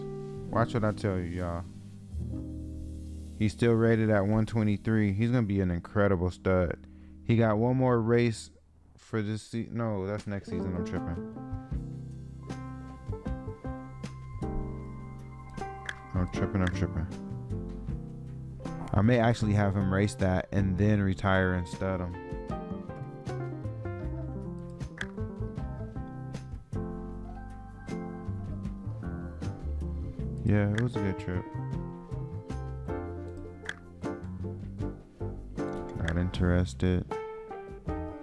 Watch what I tell you, y'all. He's still rated at one twenty-three. He's gonna be an incredible stud. He got one more race for this season. No, that's next season. I'm tripping. I'm tripping. I'm tripping. I may actually have him race that and then retire and stud him. Yeah, it was a good trip. Not interested. Then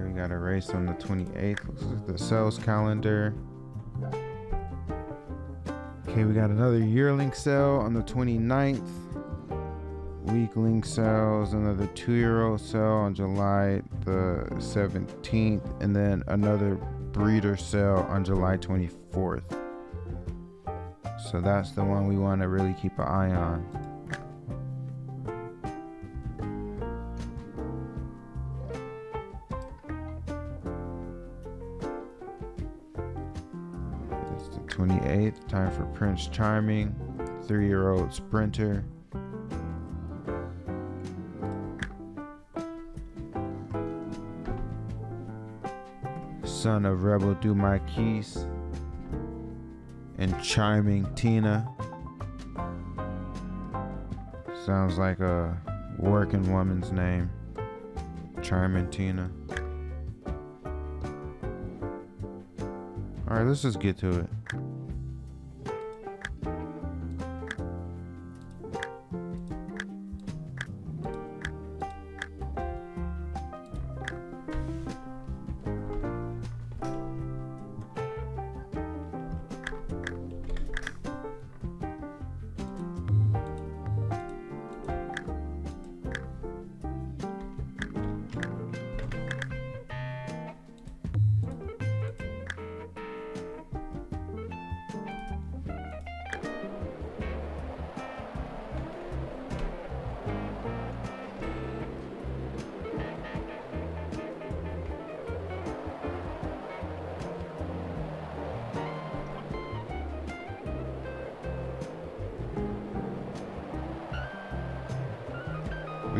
we got a race on the twenty-eighth. Looks like the sales calendar. Okay, we got another yearling sale on the twenty-ninth. Weakling sales, another two-year-old sale on July the seventeenth, and then another breeder sale on July twenty-fourth. So that's the one we want to really keep an eye on. It's the twenty-eighth, time for Prince Charming, three-year-old sprinter. Son of Rebel Do My Keys and Charming Tina. Sounds like a working woman's name. Charming Tina. Alright, let's just get to it.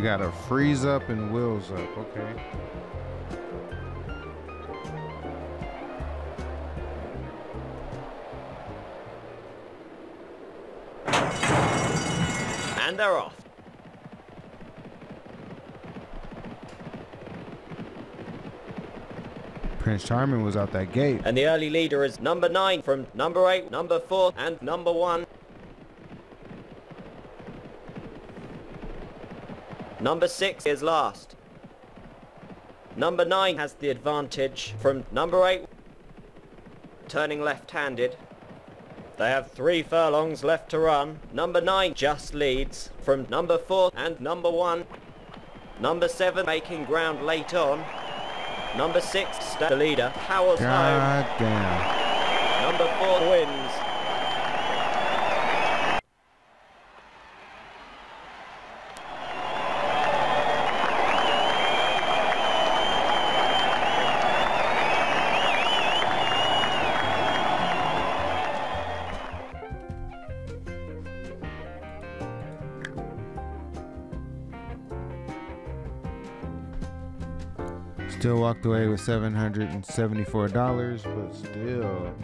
Got a Freeze Up and Wheels Up, okay. And they're off. Prince Charming was out that gate. And the early leader is number nine from number eight, number four, and number one. Number six is last. Number nine has the advantage from number eight. Turning left-handed. They have three furlongs left to run. Number nine just leads from number four and number one. Number seven making ground late on. Number six, the leader, powers God home. Damn. Number four wins. Still walked away with seven hundred seventy-four dollars, but still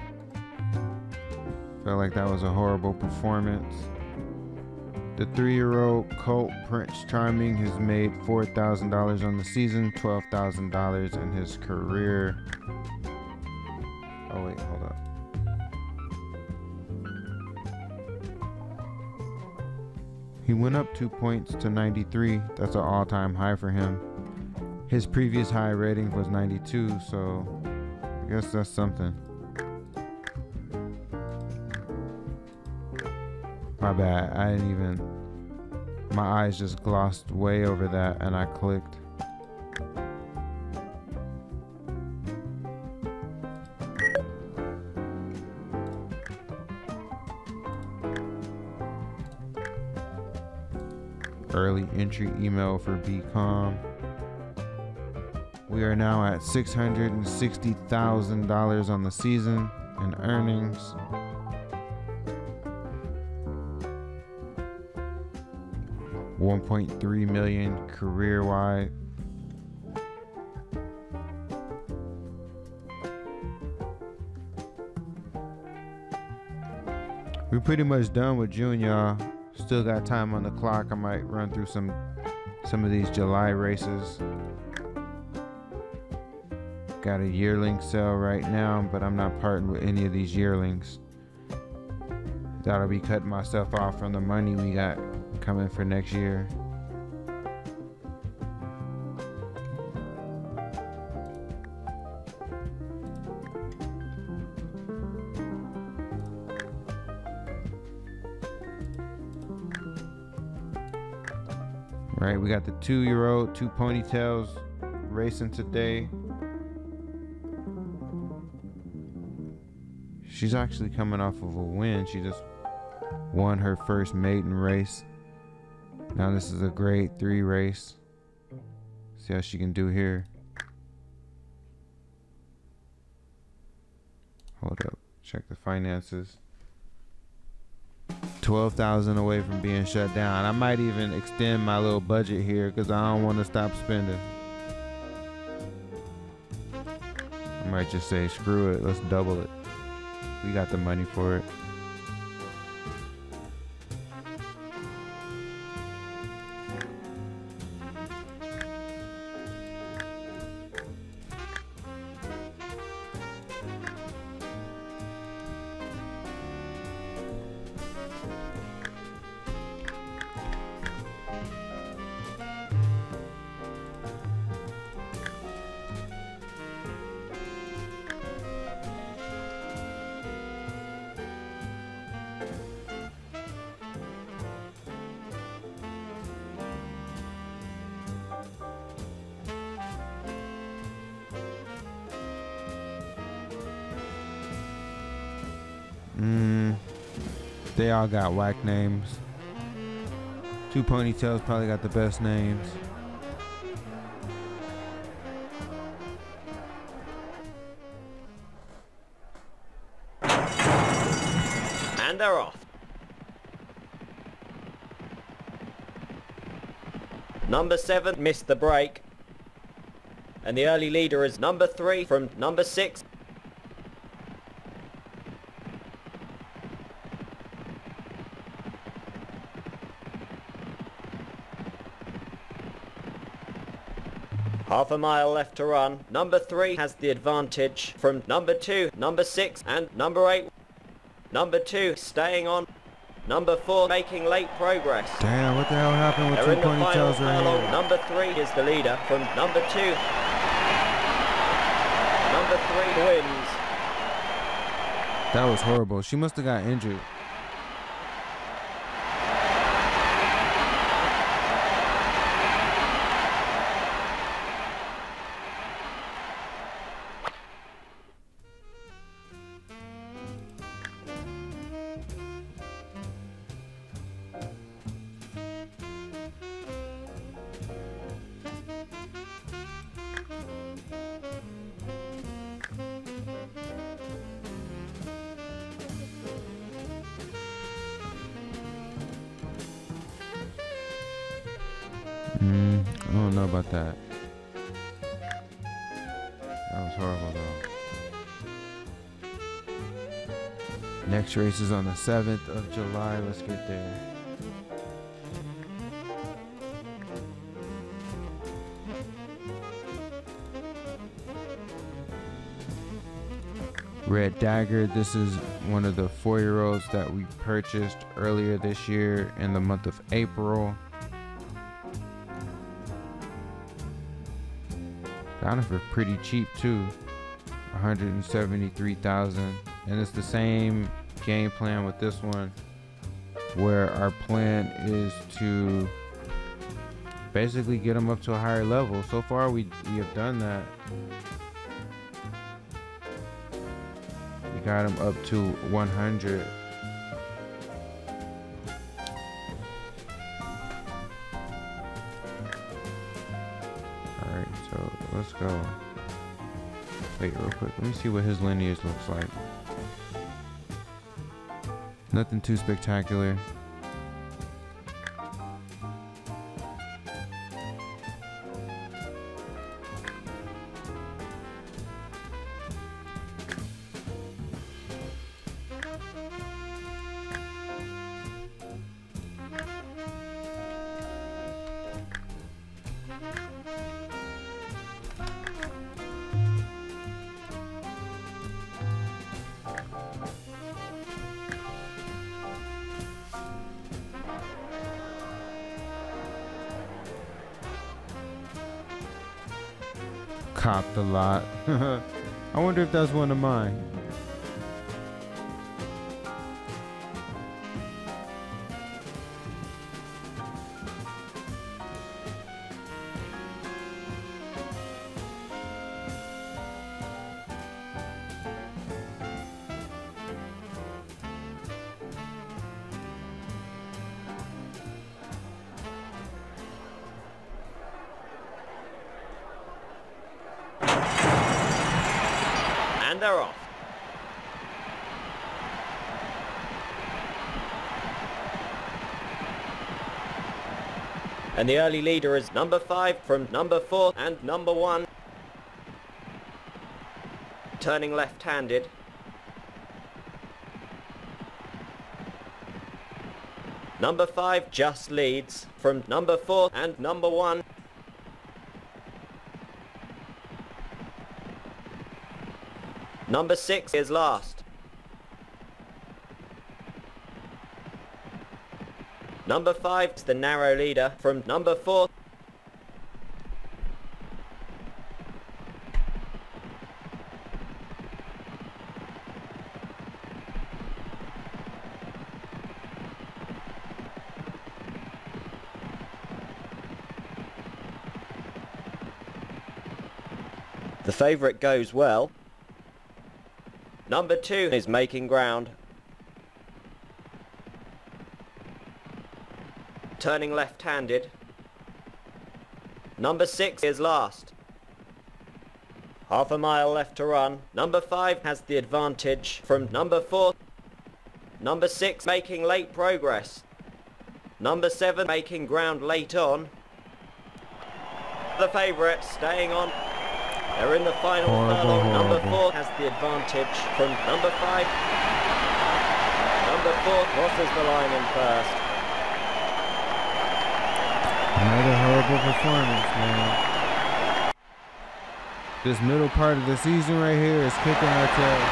felt like that was a horrible performance. The three-year-old colt Prince Charming has made four thousand dollars on the season, twelve thousand dollars in his career. Oh wait, hold up. He went up two points to ninety-three. That's an all-time high for him. His previous high rating was ninety-two, so I guess that's something. My bad, I didn't even, my eyes just glossed way over that and I clicked. Early entry email for B COM. We are now at six hundred sixty thousand dollars on the season in earnings. one point three million career-wide. We're pretty much done with June, y'all. Still got time on the clock. I might run through some some of these July races. Got a yearling sale right now, but I'm not parting with any of these yearlings. That'll be cutting myself off from the money we got coming for next year. All right, we got the two-year-old Two Ponytails racing today. She's actually coming off of a win. She just won her first maiden race. Now this is a grade three race. See how she can do here. Hold up, check the finances. twelve thousand away from being shut down. I might even extend my little budget here because I don't want to stop spending. I might just say, screw it, let's double it. We got the money for it. Mm, they all got whack names. Two Ponytails probably got the best names. And they're off. Number seven missed the break. And the early leader is number three from number six. Half a mile left to run. Number three has the advantage from number two, number six, and number eight. Number two staying on. Number four making late progress. Damn, what the hell happened with They're Two Ponytails right here? Number three is the leader from number two. Number three wins. That was horrible. She must have got injured. Mm, I don't know about that. That was horrible though. Next race is on the seventh of July. Let's get there. Red Dagger. This is one of the four-year-olds that we purchased earlier this year in the month of April. Got it for pretty cheap too, one hundred seventy-three thousand dollars. And it's the same game plan with this one, where our plan is to basically get them up to a higher level. So far, we we have done that. Got him up to one hundred. All right, so let's go. Wait, real quick. Let me see what his lineage looks like. Nothing too spectacular. Copped a lot. I wonder if that's one of mine. They're off. And the early leader is number five from number four and number one. Turning left-handed. Number five just leads from number four and number one. Number six is last. Number five is the narrow leader from number four. The favourite goes well. Number two is making ground. Turning left-handed. Number six is last. Half a mile left to run. Number five has the advantage from number four. Number six making late progress. Number seven making ground late on. The favourite staying on. They're in the final furlong. Number four has the advantage from number five. Number four crosses the line in first. Another horrible performance, man. This middle part of the season right here is kicking our tail.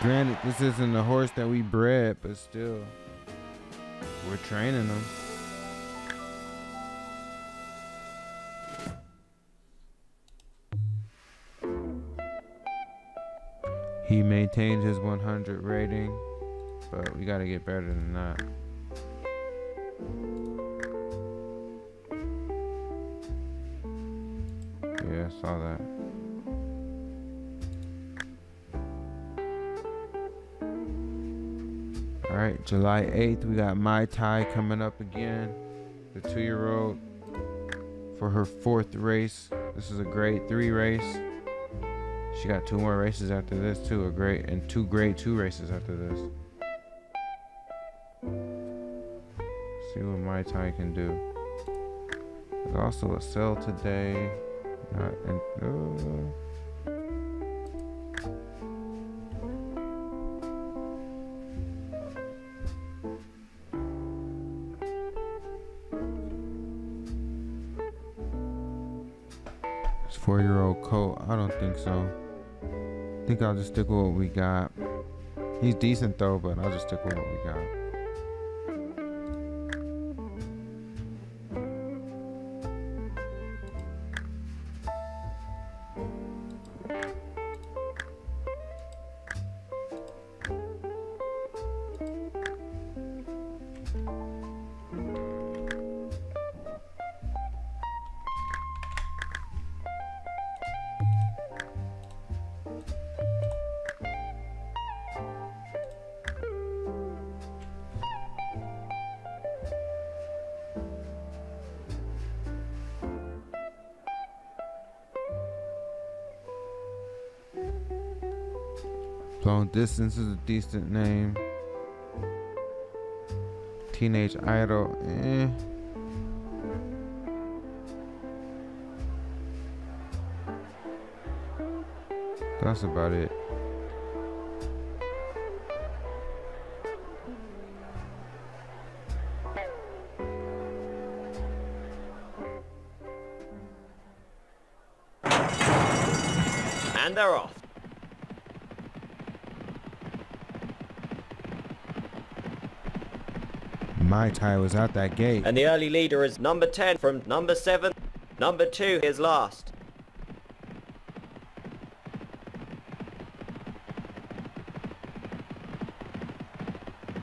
Granted, this isn't the horse that we bred, but still, we're training them. He maintained his one hundred rating, but we gotta get better than that. Yeah, I saw that. All right, July eighth, we got Mai Tai coming up again, the two-year-old for her fourth race. This is a grade three race. She got two more races after this too, a great and two grade two races after this. Let's see what Mai Tai can do. There's also a sale today. Not in, oh. four-year-old colt. I don't think so. I think I'll just stick with what we got. He's decent though, but I'll just stick with what we got. Long Distance is a decent name. Teenage Idol, eh. That's about it. And they're off. Mai Tai was out that gate. And the early leader is number ten from number seven. Number two is last.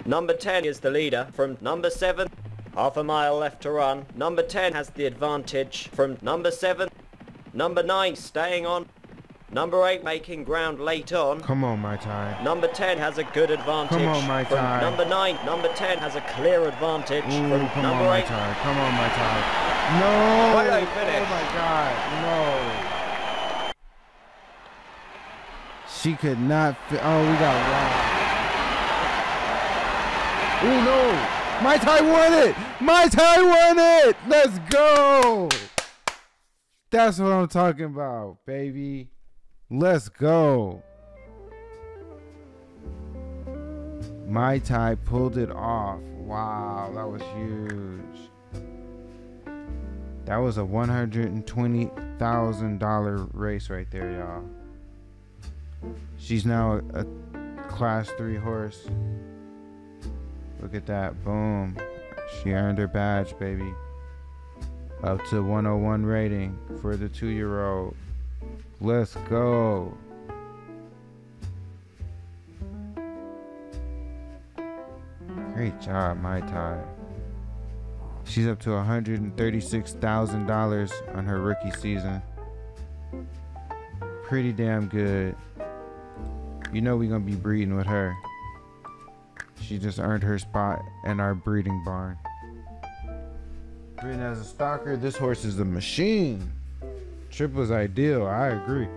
Number ten is the leader from number seven. Half a mile left to run. Number ten has the advantage from number seven. Number nine staying on. Number eight making ground late on. Come on, Mai Tai. Number ten has a good advantage. Come on, Mai Tai. From number nine, number ten has a clear advantage. Ooh, from come number on, eight. Mai Tai. Come on, Mai Tai. No! Why don't finish? Oh my God, no! She could not. Fi oh, we got one. Oh no! Mai Tai won it. Mai Tai won it. Let's go. That's what I'm talking about, baby. Let's go. Mai Tai pulled it off. Wow, that was huge. That was a one hundred twenty thousand dollar race right there, y'all. She's now a, a class three horse. Look at that. Boom. She earned her badge, baby. Up to one oh one rating for the two-year-old. Let's go. Great job, Mai Tai. She's up to one hundred thirty-six thousand dollars on her rookie season. Pretty damn good. You know we're going to be breeding with her. She just earned her spot in our breeding barn. Breeding as a stalker, this horse is a machine. Triple's ideal, I agree.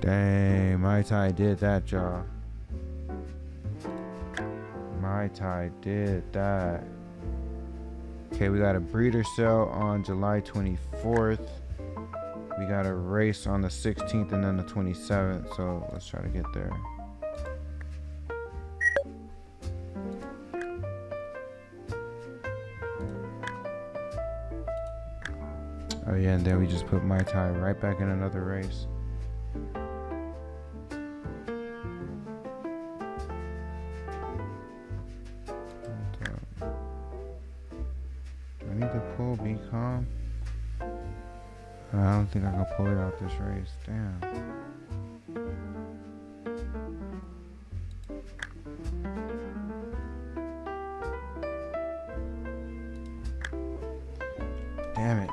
Dang, Mai Tai did that, y'all. Mai Tai did that. Okay, we got a breeder sale on July twenty-fourth. We got a race on the sixteenth and then the twenty-seventh. So let's try to get there. Oh yeah, and then we just put Mai Tai right back in another race. I think I can pull it out this race. Damn. Damn it.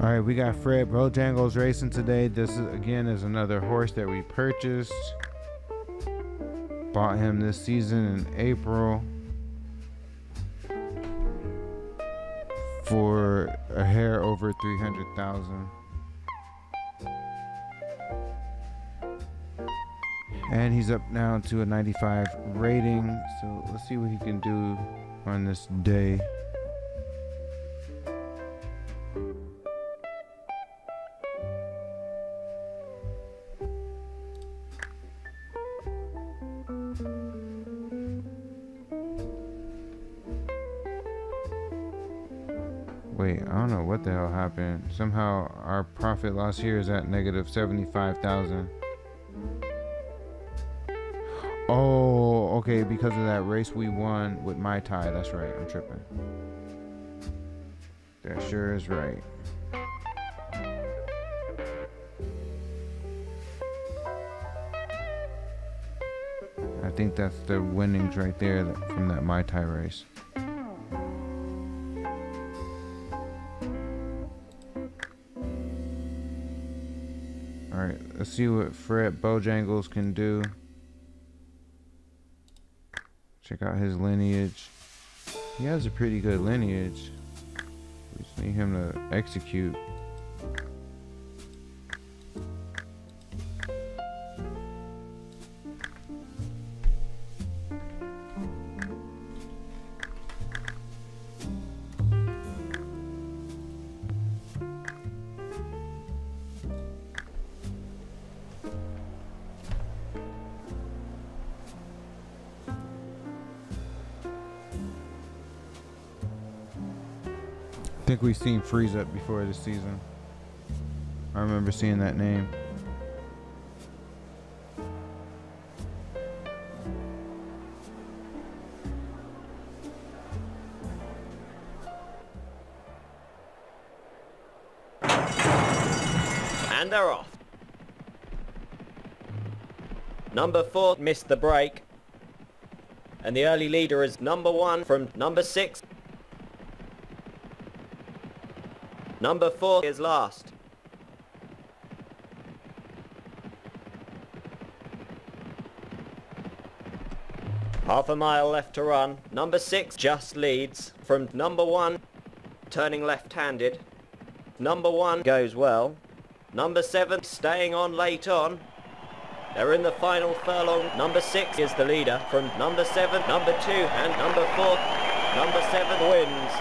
All right, we got Fred Bojangles racing today. This is, again is another horse that we purchased. Bought him this season in April for a hair over three hundred thousand. And he's up now to a ninety-five rating. So let's see what he can do on this day. Wait, I don't know what the hell happened. Somehow our profit loss here is at negative seventy-five thousand. Oh, okay, because of that race we won with Mai Tai. That's right, I'm tripping. That sure is right. I think that's the winnings right there from that Mai Tai race. All right, let's see what Fred Bojangles can do. Check out his lineage. He has a pretty good lineage. We just need him to execute. I think we've seen Freeze Up before this season. I remember seeing that name. And they're off. Number four missed the break. And the early leader is number one from number six. Number four is last. Half a mile left to run. Number six just leads from number one, turning left-handed. Number one goes well. Number seven staying on late on. They're in the final furlong. Number six is the leader from number seven, number two, and number four. Number seven wins.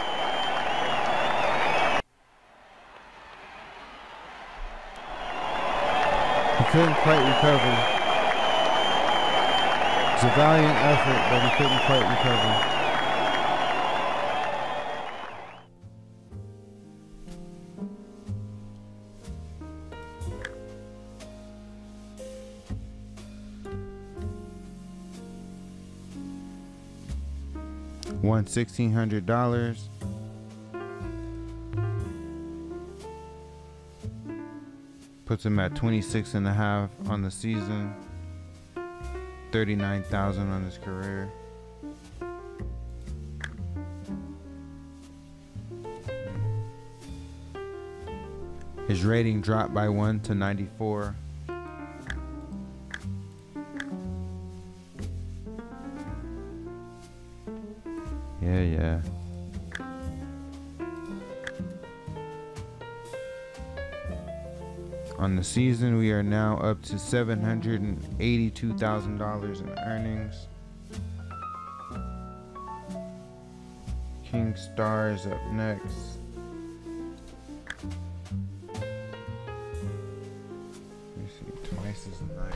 Couldn't quite recover. It's a valiant effort, but he couldn't quite recover. Won sixteen hundred dollars. Puts him at twenty-six and a half on the season, thirty-nine thousand on his career. His rating dropped by one to ninety-four. Yeah, yeah. On the season, we are now up to seven hundred eighty-two thousand dollars in earnings. Kingstar is up next. Let me see, twice as nice.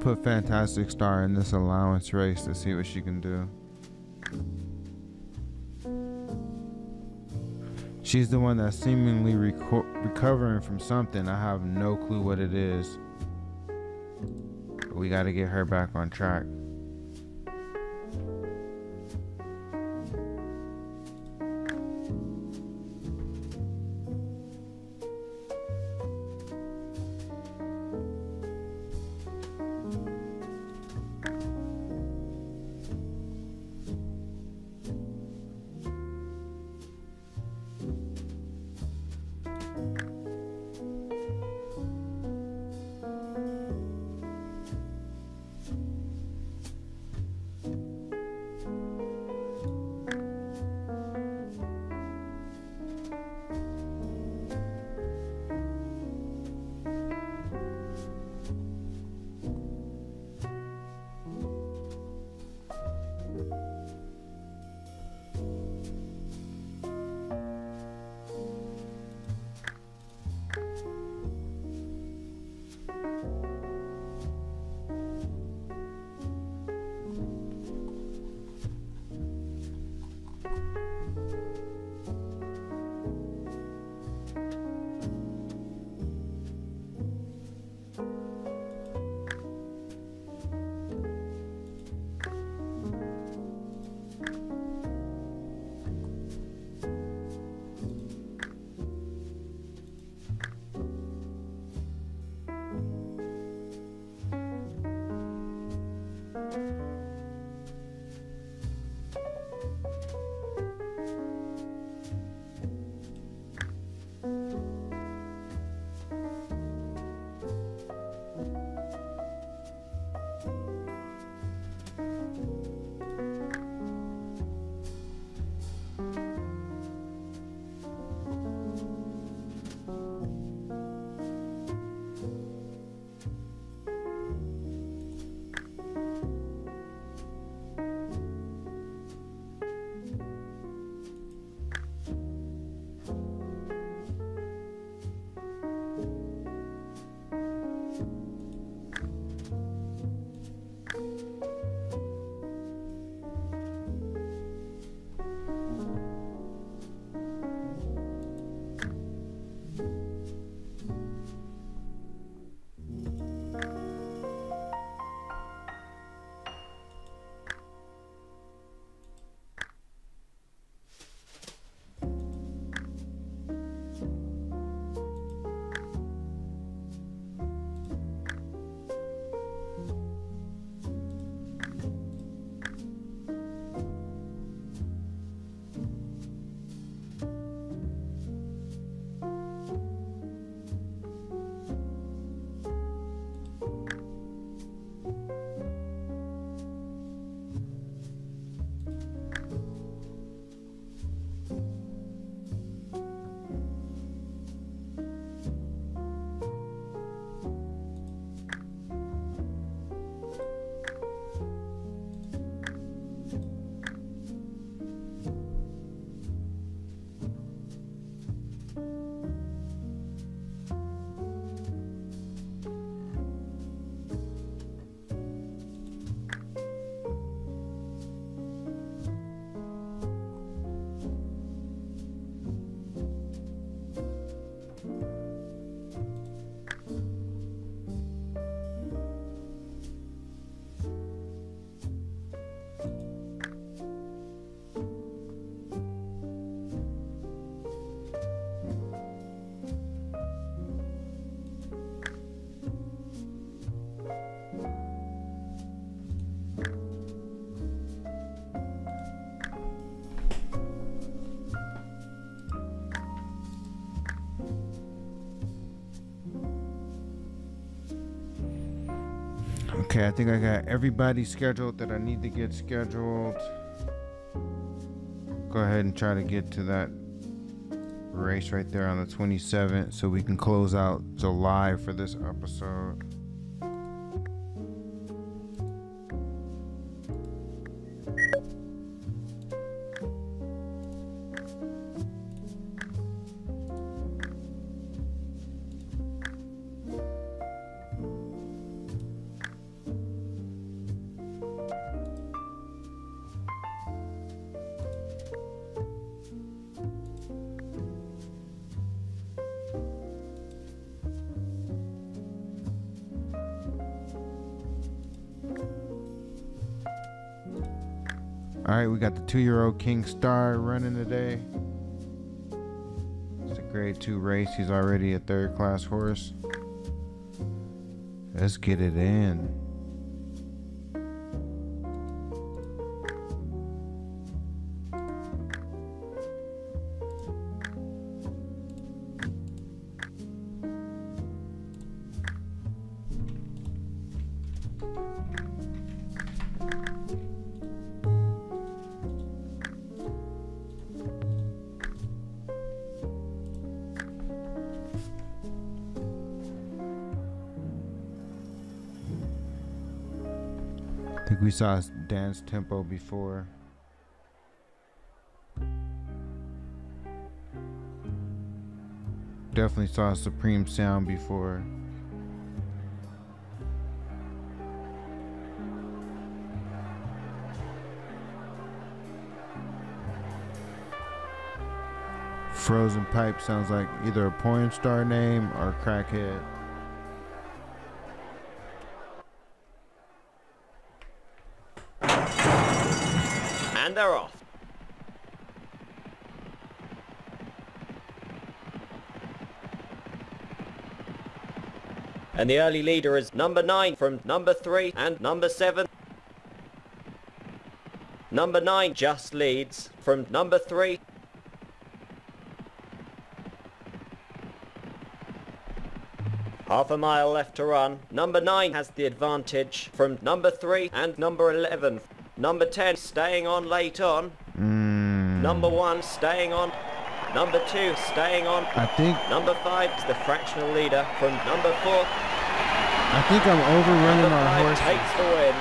Put Fantastic Star in this allowance race to see what she can do. She's the one that's seemingly reco recovering from something. I have no clue what it is. But we got to get her back on track. Okay, I think I got everybody scheduled that I need to get scheduled. Go ahead and try to get to that race right there on the twenty-seventh so we can close out July for this episode. Alright, we got the two-year-old Kingstar running today. It's a grade two race. He's already a third-class horse. Let's get it in. I think we saw dance tempo before. Definitely saw Supreme Sound before. Frozen Pipe sounds like either a porn star name or a crackhead. They're off. And the early leader is number nine from number three and number seven. Number nine just leads from number three. Half a mile left to run. Number nine has the advantage from number three and number eleven. Number ten staying on late on. Mm. Number one staying on. Number two staying on. I think number five is the fractional leader from number four. I think I'm overrunning our horses. Takes the win.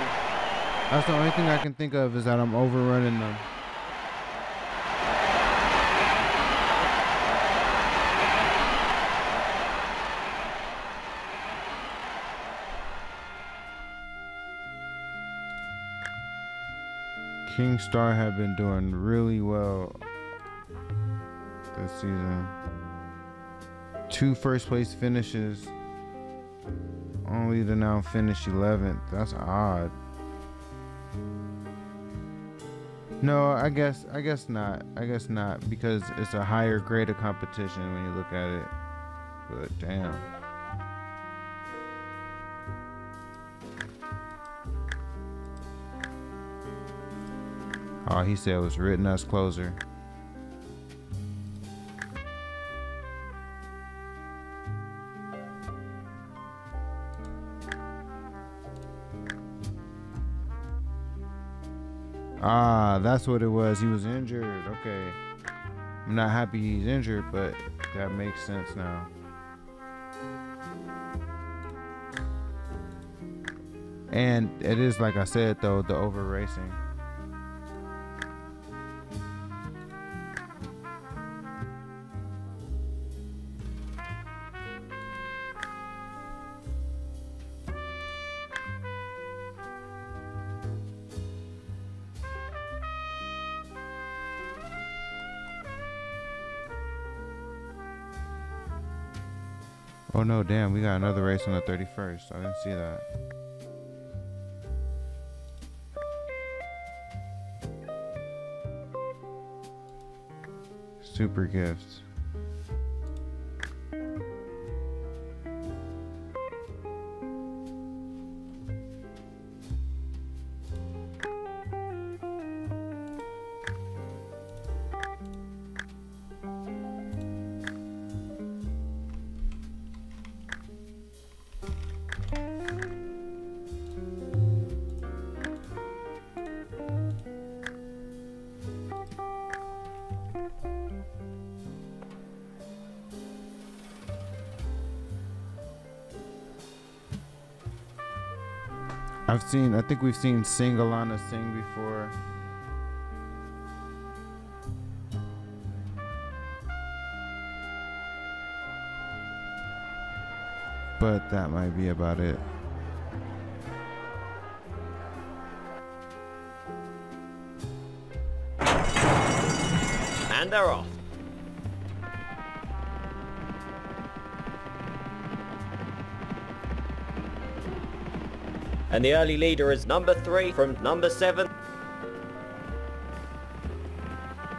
That's the only thing I can think of is that I'm overrunning them. Kingstar have been doing really well this season. Two first place finishes, only to now finish eleventh. That's odd. No, I guess I guess not. I guess not because it's a higher grade of competition when you look at it. But damn. All he said was written us closer. Ah, that's what it was. He was injured. Okay. I'm not happy he's injured, but that makes sense now. And it is, like I said, though, the over racing. Oh no, damn, we got another race on the thirty-first. I didn't see that. Super Gifts. I've seen, I think we've seen Sing Alana Sing before. But that might be about it. And they're off. And the early leader is number three from number seven.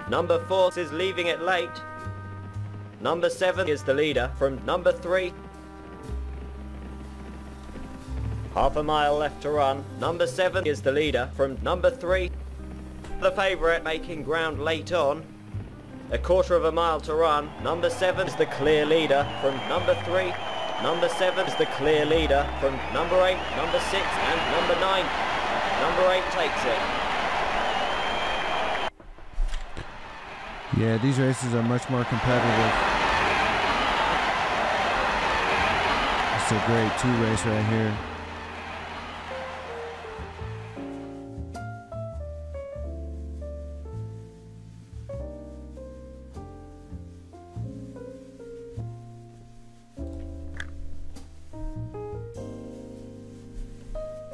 Number four is leaving it late. Number seven is the leader from number three. Half a mile left to run. Number seven is the leader from number three. The favourite making ground late on. A quarter of a mile to run. Number seven is the clear leader from number three. Number seven is the clear leader from number eight, number six, and number nine. Number eight takes it. Yeah, these races are much more competitive. It's a grade two race right here.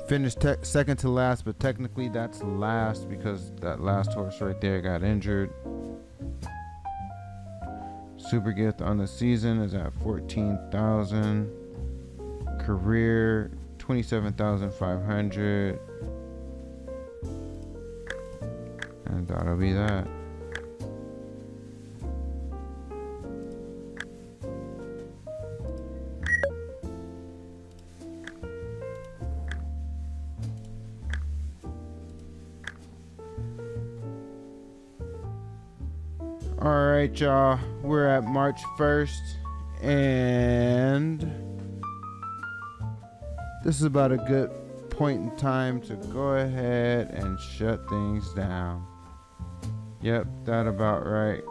Finished second to last, but technically that's last because that last horse right there got injured. Super Gift on the season is at fourteen thousand. Career twenty-seven thousand five hundred. And that'll be that. Alright y'all, we're at March first and this is about a good point in time to go ahead and shut things down. Yep, that about right.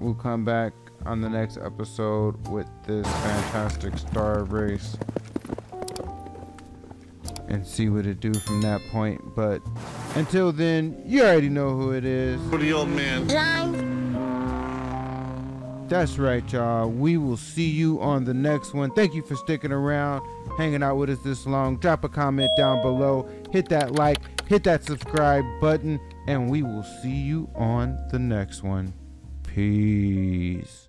We'll come back on the next episode with this Fantastic Star race and see what it do from that point, but until then, you already know who it is. For the old man. Blind. That's right, y'all. We will see you on the next one. Thank you for sticking around, hanging out with us this long. Drop a comment down below. Hit that like, hit that subscribe button, and we will see you on the next one. Peace.